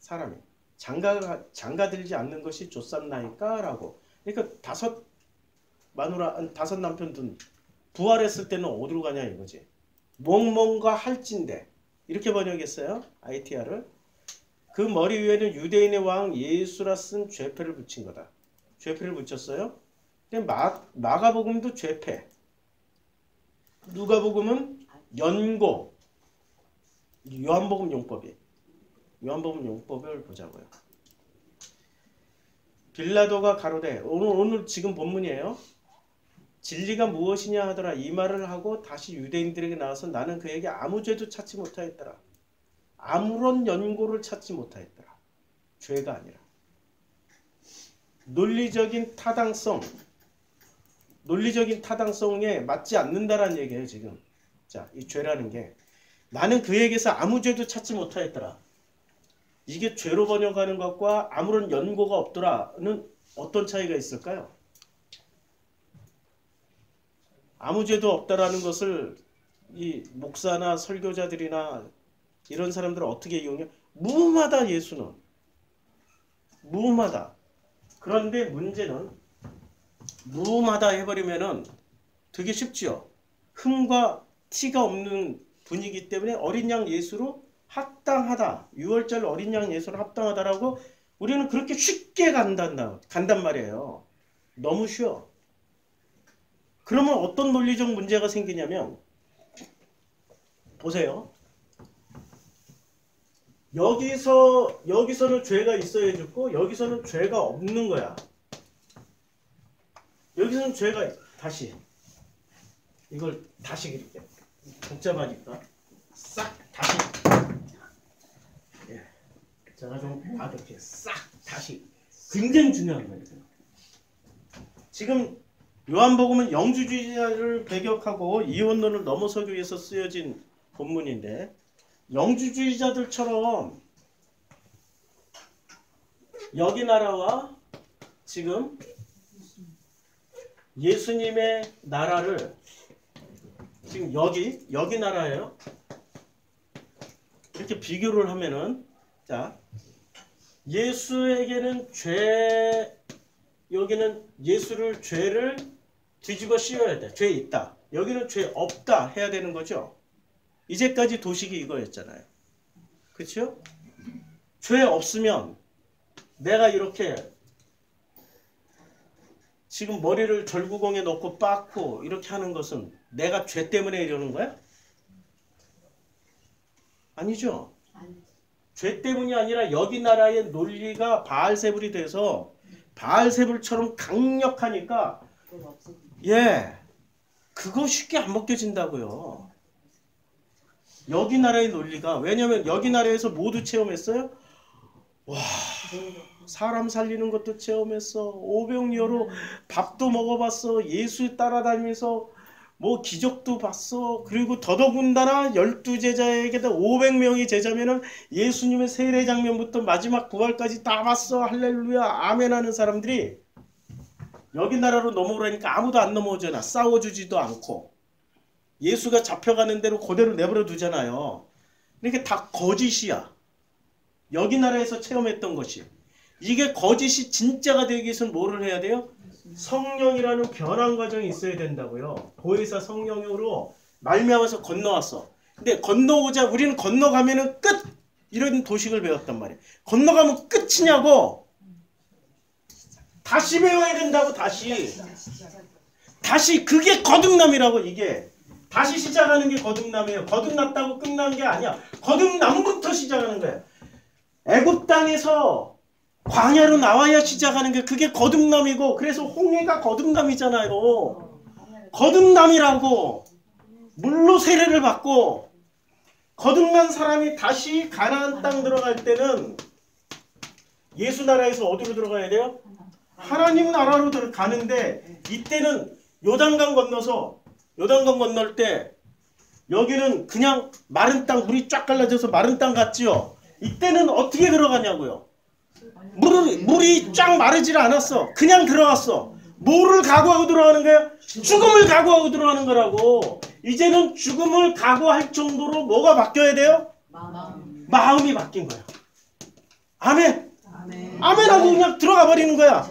사람이 장가들지 않는 것이 좋쌌나이까 라고. 그러니까 다섯 마누라, 다섯 남편 둔, 부활했을 때는 어디로 가냐 이거지. 몽몽과 할진대, 이렇게 번역했어요. 아이티아를. 그 머리 위에는 유대인의 왕 예수라 쓴 죄패를 붙인 거다. 죄패를 붙였어요. 근데 마가복음도 죄패, 누가복음은 연고. 요한복음 용법을 보자고요. 빌라도가 가로되, 오늘 지금 본문이에요. 진리가 무엇이냐 하더라. 이 말을 하고 다시 유대인들에게 나와서 나는 그에게 아무 죄도 찾지 못하였더라. 아무런 연고를 찾지 못하였더라. 죄가 아니라. 논리적인 타당성에 맞지 않는다라는 얘기예요, 지금. 자, 이 죄라는 게. 나는 그에게서 아무 죄도 찾지 못하였더라. 이게 죄로 번역하는 것과 아무런 연고가 없더라는 어떤 차이가 있을까요? 아무 죄도 없다라는 것을 이 목사나 설교자들이나 이런 사람들은 어떻게 이용해요? 무마다 예수는. 무마다. 그런데 문제는 무마다 해버리면은 되게 쉽지요. 흠과 티가 없는 분이기 때문에 어린 양 예수로 합당하다. 6월절 어린 양 예수로 합당하다라고 우리는 그렇게 쉽게 간단 말이에요. 너무 쉬워. 그러면 어떤 논리적 문제가 생기냐면, 보세요. 여기서는 죄가 있어야 죽고, 여기서는 죄가 없는 거야. 여기서는 죄가, 다시. 이걸 다시 그릴게요. 복잡하니까. 싹 다시. 예. 제가 좀 봐줄게요. 싹 다시. 굉장히 중요한 거예요. 지금 요한복음은 영주주의자를 배격하고 이혼론을 넘어서기 위해서 쓰여진 본문인데, 영주주의자들처럼 여기 나라와 지금 예수님의 나라를, 지금 여기 나라예요. 이렇게 비교를 하면은, 자, 예수에게는 죄, 여기는 예수를, 죄를 뒤집어 씌워야 돼. 죄 있다. 여기는 죄 없다 해야 되는 거죠. 이제까지 도식이 이거였잖아요. 그렇죠? 죄 없으면 내가 이렇게 지금 머리를 절구공에 넣고 빻고 이렇게 하는 것은 내가 죄 때문에 이러는 거야? 아니죠. 죄 때문이 아니라 여기 나라의 논리가 바알세불이 돼서 바알세불처럼 강력하니까, 예, 그거 쉽게 안 벗겨진다고요. 여기 나라의 논리가. 왜냐면 여기 나라에서 모두 체험했어요. 와, 사람 살리는 것도 체험했어. 오병이어로 밥도 먹어봤어. 예수 따라다니면서 뭐 기적도 봤어. 그리고 더더군다나 12제자에게다 500명이 제자면은 예수님의 세례 장면부터 마지막 부활까지 다 봤어. 할렐루야 아멘 하는 사람들이 여기 나라로 넘어오라니까 아무도 안 넘어오잖아. 싸워주지도 않고 예수가 잡혀가는 대로 그대로 내버려 두잖아요. 그러니까 다 거짓이야. 여기 나라에서 체험했던 것이. 이게 거짓이 진짜가 되기 위해서는 뭐를 해야 돼요? 성령이라는 변환 과정이 있어야 된다고요. 보혜사 성령으로 말미암아서 건너왔어. 근데 건너오자 우리는 건너가면은 끝! 이런 도식을 배웠단 말이에요. 건너가면 끝이냐고. 다시 배워야 된다고. 다시 그게 거듭남이라고. 이게 다시 시작하는 게 거듭남이에요. 거듭났다고 끝난 게 아니야. 거듭남부터 시작하는 거야. 애굽 땅에서 광야로 나와야 시작하는 게 그게 거듭남이고, 그래서 홍해가 거듭남이잖아요. 거듭남이라고. 물로 세례를 받고 거듭난 사람이 다시 가나안 땅 들어갈 때는 예수 나라에서 어디로 들어가야 돼요? 하나님 나라로 가는데, 이때는 요단강 건너서, 요단강 건널 때 여기는 그냥 마른 땅, 물이 쫙 갈라져서 마른 땅 같지요. 이때는 어떻게 들어가냐고요. 물이 쫙 마르질 않았어. 그냥 들어갔어. 뭐를 각오하고 들어가는 거야? 죽음을 각오하고 들어가는 거라고. 이제는 죽음을 각오할 정도로 뭐가 바뀌어야 돼요? 마음이 바뀐 거야. 아멘. 아멘하고 그냥 들어가 버리는 거야.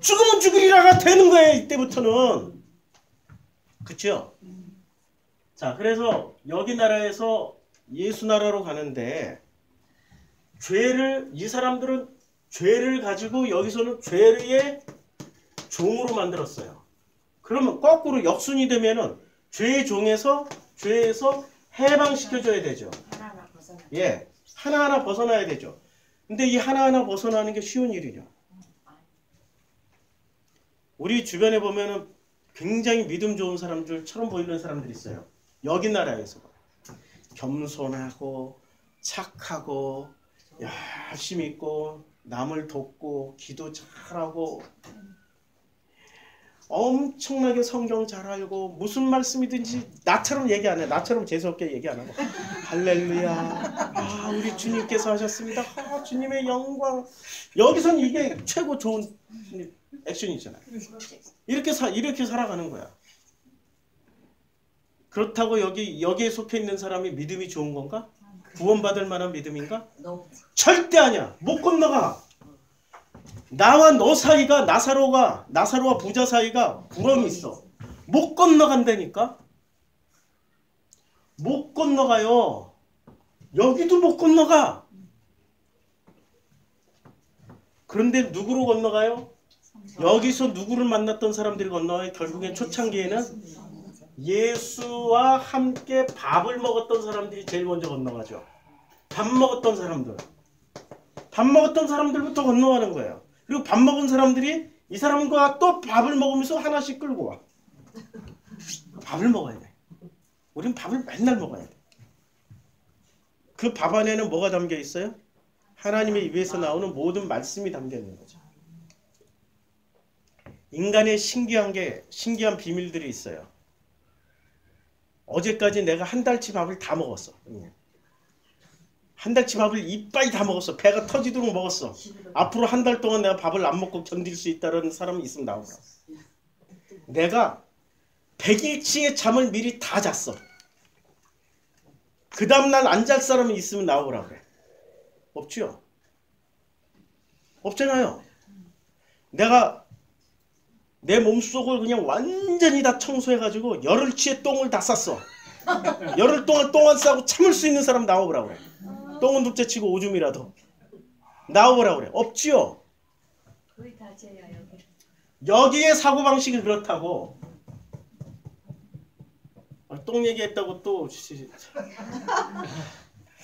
죽으면 죽으리라가 되는 거야. 이때부터는. 그쵸? 자, 그래서 여기 나라에서 예수 나라로 가는데, 죄를, 이 사람들은 죄를 가지고 여기서는 죄의 종으로 만들었어요. 그러면 거꾸로 역순이 되면은 죄의 종에서, 죄에서 해방시켜줘야 되죠. 하나하나 벗어나. 예. 하나하나 벗어나야 되죠. 근데 이 하나하나 벗어나는 게 쉬운 일이죠. 우리 주변에 보면은 굉장히 믿음 좋은 사람들처럼 보이는 사람들이 있어요. 여기 나라에서. 겸손하고, 착하고, 열심히 있고, 남을 돕고, 기도 잘하고, 엄청나게 성경 잘 알고, 무슨 말씀이든지 나처럼 얘기 안 해. 나처럼 재수없게 얘기 안 하고, 할렐루야, 아, 우리 주님께서 하셨습니다. 아, 주님의 영광. 여기선 이게 최고 좋은 액션이잖아요. 이렇게 살아가는 거야. 그렇다고 여기에 속해 있는 사람이 믿음이 좋은 건가? 구원받을 만한 믿음인가? No. 절대 아니야. 못 건너가. 나와 너 사이가, 나사로와 부자 사이가 구렁이 있어. 못 건너간다니까? 못 건너가요. 여기도 못 건너가. 그런데 누구로 건너가요? 여기서 누구를 만났던 사람들이 건너가요? 결국엔 초창기에는? 예수와 함께 밥을 먹었던 사람들이 제일 먼저 건너가죠. 밥 먹었던 사람들부터 건너가는 거예요. 그리고 밥 먹은 사람들이 이 사람과 또 밥을 먹으면서 하나씩 끌고 와. 밥을 먹어야 돼. 우린 밥을 맨날 먹어야 돼. 그 밥 안에는 뭐가 담겨 있어요? 하나님의 입에서 나오는 모든 말씀이 담겨 있는 거죠. 인간의 신기한 비밀들이 있어요. 어제까지 내가 한 달치 밥을 다 먹었어. 한 달치 밥을 이빨이 다 먹었어. 배가 터지도록 먹었어. 앞으로 한 달 동안 내가 밥을 안 먹고 견딜 수 있다는 사람이 있으면 나오라. 내가 100일치의 잠을 미리 다 잤어. 그 다음날 안 잘 사람이 있으면 나오라 그래. 없지요? 없잖아요. 내가 내 몸속을 그냥 완전히 다 청소해가지고 열흘치의 똥을 다 쌌어. 열흘 동안 똥 싸고 참을 수 있는 사람 나와보라고 그래. 똥은 둘째치고 오줌이라도 나와보라고 그래. 없지요. 여기의 사고방식이 그렇다고. 똥 얘기했다고 또.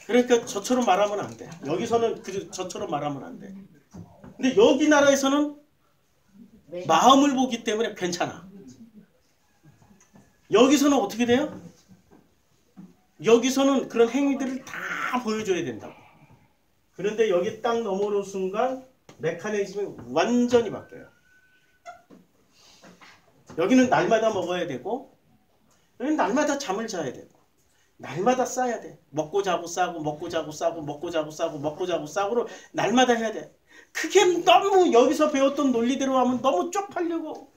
그러니까 저처럼 말하면 안 돼. 여기서는 저처럼 말하면 안 돼. 근데 여기 나라에서는 마음을 보기 때문에 괜찮아. 여기서는 어떻게 돼요? 여기서는 그런 행위들을 다 보여줘야 된다고. 그런데 여기 딱 넘어오는 순간 메커니즘이 완전히 바뀌어요. 여기는 날마다 먹어야 되고 날마다 잠을 자야 되고 날마다 싸야 돼. 먹고 자고 싸고 먹고 자고 싸고 먹고 자고 싸고 먹고 자고 싸고로 날마다 해야 돼. 그게 너무 여기서 배웠던 논리대로 하면 너무 쪽팔리고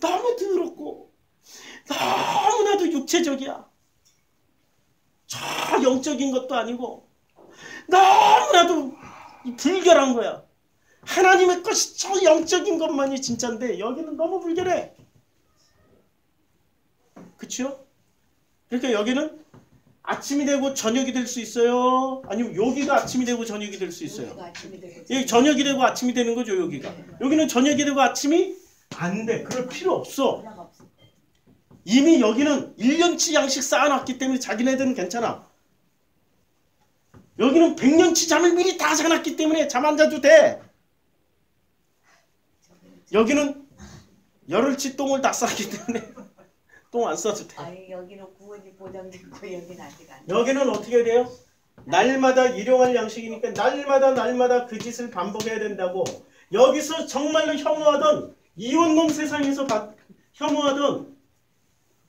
너무 더럽고 너무나도 육체적이야. 저 영적인 것도 아니고 너무나도 불결한 거야. 하나님의 것이 저 영적인 것만이 진짜인데 여기는 너무 불결해. 그치요? 그러니까 여기는 아침이 되고 저녁이 될 수 있어요. 아니면 여기가 아침이 되고 저녁이 될 수 있어요. 여기 저녁이 되고 아침이 되는 거죠. 여기가. 여기는 저녁이 되고 아침이 안 돼. 그럴 필요 없어. 이미 여기는 1년치 양식 쌓아놨기 때문에 자기네들은 괜찮아. 여기는 100년치 잠을 미리 다 사놨기 때문에 잠 안 자도 돼. 여기는 열흘치 똥을 다 쌌기 때문에 똥 안 싸도 돼. 아니, 여기는 구원이 보장됐고 여기는 아직 안 돼. 여기는 어떻게 돼요? 날마다 일용할 양식이니까 날마다 그 짓을 반복해야 된다고. 여기서 정말로 혐오하던 이혼놈 세상에서 혐오하던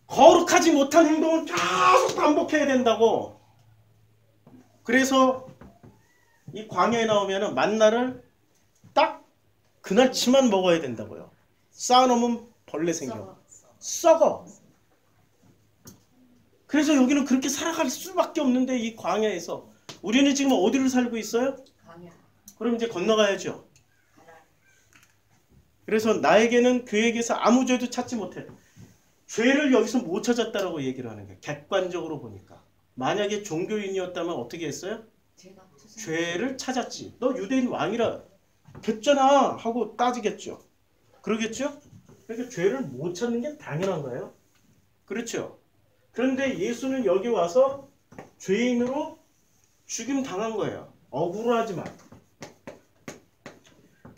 거룩하지 못한 행동을 계속 반복해야 된다고. 그래서 이 광야에 나오면은 만나를 딱 그날치만 먹어야 된다고요. 쌓아놓으면 벌레 생겨. 썩어. 그래서 여기는 그렇게 살아갈 수밖에 없는데 이 광야에서 우리는 지금 어디로 살고 있어요? 광야. 그럼 이제 건너가야죠. 그래서 나에게는 그에게서 아무 죄도 찾지 못해. 죄를 여기서 못 찾았다라고 얘기를 하는 거예요. 객관적으로 보니까. 만약에 종교인이었다면 어떻게 했어요? 죄를 찾았지. 너 유대인 왕이라 됐잖아 하고 따지겠죠. 그러겠죠? 그러니까 죄를 못 찾는 게 당연한 거예요. 그렇죠? 그런데 예수는 여기 와서 죄인으로 죽임 당한 거예요. 억울하지만.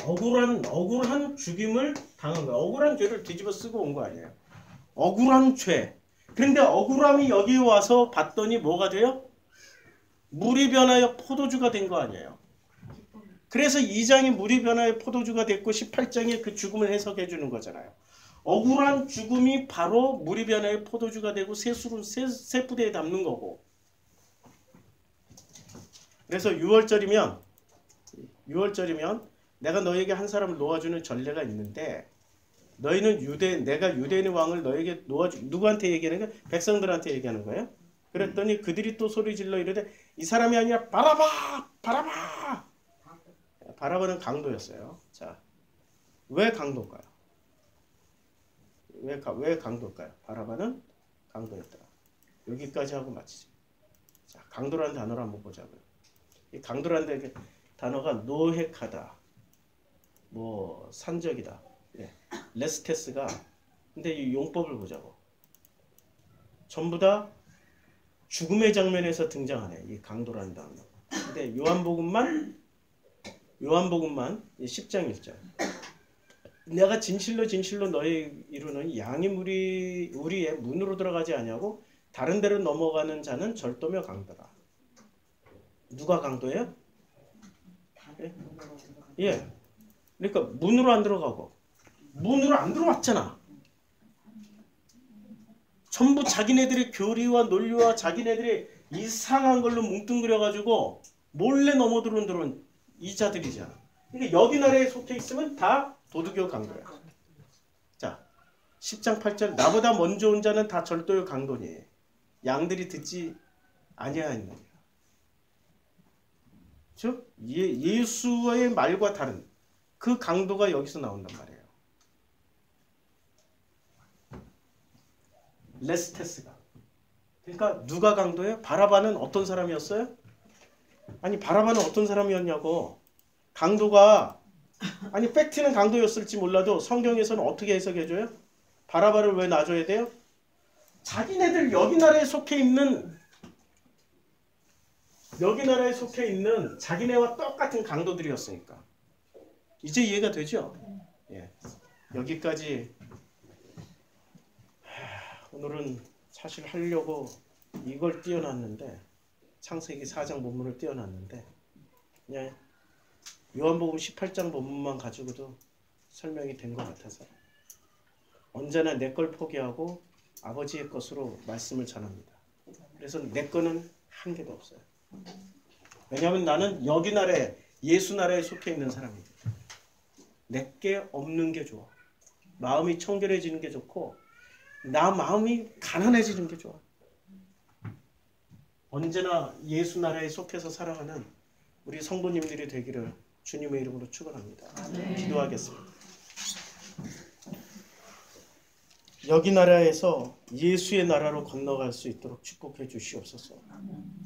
억울한 죽임을 당한 거예요. 억울한 죄를 뒤집어 쓰고 온 거 아니에요. 억울한 죄. 그런데 억울함이 여기 와서 봤더니 뭐가 돼요? 물이 변하여 포도주가 된 거 아니에요. 그래서 2장이 물이 변하여 포도주가 됐고 18장에 그 죽음을 해석해 주는 거잖아요. 억울한 죽음이 바로 물이 변하여 포도주가 되고 새술은 새 부대에 담는 거고. 그래서 6월절이면 내가 너에게 한 사람을 놓아주는 전례가 있는데 너희는 내가 유대인의 왕을 너에게 놓아주 누구한테 얘기하는 거야? 백성들한테 얘기하는 거예요. 그랬더니 그들이 또 소리질러 이러되 이 사람이 아니라 바라바! 바라바는 강도였어요. 자, 왜 강도일까요? 왜 강도일까요? 바라바는 강도였다. 여기까지 하고 마치죠. 자, 강도라는 단어를 한번 보자고요. 이 강도라는 단어가 노획하다, 뭐 산적이다, 예. 레스테스가. 근데 이 용법을 보자고. 전부 다 죽음의 장면에서 등장하네. 이 강도라는 단어. 근데 요한복음만 10장 1절. 내가 진실로 너희 이루는 양이 우리의 문으로 들어가지 아니하고 다른 데로 넘어가는 자는 절도며 강도라. 누가 강도예요? 예. 그러니까 문으로 안 들어가고. 문으로 안 들어왔잖아. 전부 자기네들의 교리와 논리와 자기네들의 이상한 걸로 뭉뚱그려가지고 몰래 넘어들어온 이자들이잖아. 그러니까 여기 나라에 속해 있으면 다 도둑이요 강도야. 자, 10장 8절. 나보다 먼저 온 자는 다 절도요 강도니 양들이 듣지 아니하니라. 그렇죠? 예수의 말과 다른 그 강도가 여기서 나온단 말이에요. 레스테스가. 그러니까 누가 강도예요? 바라바는 어떤 사람이었어요? 아니, 바라바는 어떤 사람이었냐고. 강도가, 아니, 팩트는 강도였을지 몰라도 성경에서는 어떻게 해석해줘요? 바라바를 왜 놔줘야 돼요? 자기네들 여기 나라에 속해 있는 자기네와 똑같은 강도들이었으니까. 이제 이해가 되죠? 예. 여기까지. 오늘은 사실 하려고 이걸 띄워놨는데, 창세기 4장 본문을 띄워놨는데, 그냥 요한복음 18장 본문만 가지고도 설명이 된 것 같아서. 언제나 내 걸 포기하고 아버지의 것으로 말씀을 전합니다. 그래서 내 거는 한 개도 없어요. 왜냐하면 나는 여기 나라에, 예수 나라에 속해 있는 사람입니다. 내게 없는 게 좋아. 마음이 청결해지는 게 좋고 나 마음이 가난해지는 게 좋아. 언제나 예수 나라에 속해서 살아가는 우리 성도님들이 되기를 주님의 이름으로 축원합니다. 기도하겠습니다. 여기 나라에서 예수의 나라로 건너갈 수 있도록 축복해 주시옵소서.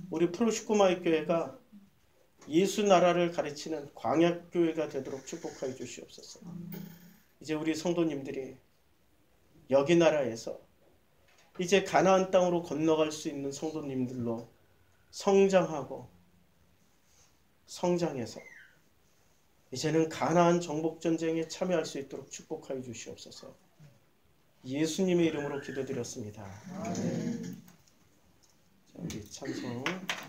우리 프로슈코마이 교회가 예수 나라를 가르치는 광야교회가 되도록 축복해 주시옵소서. 이제 우리 성도님들이 여기 나라에서 이제 가나안 땅으로 건너갈 수 있는 성도님들로 성장하고 성장해서 이제는 가나안 정복전쟁에 참여할 수 있도록 축복하여 주시옵소서. 예수님의 이름으로 기도드렸습니다. 아멘. 자, 우리 찬송.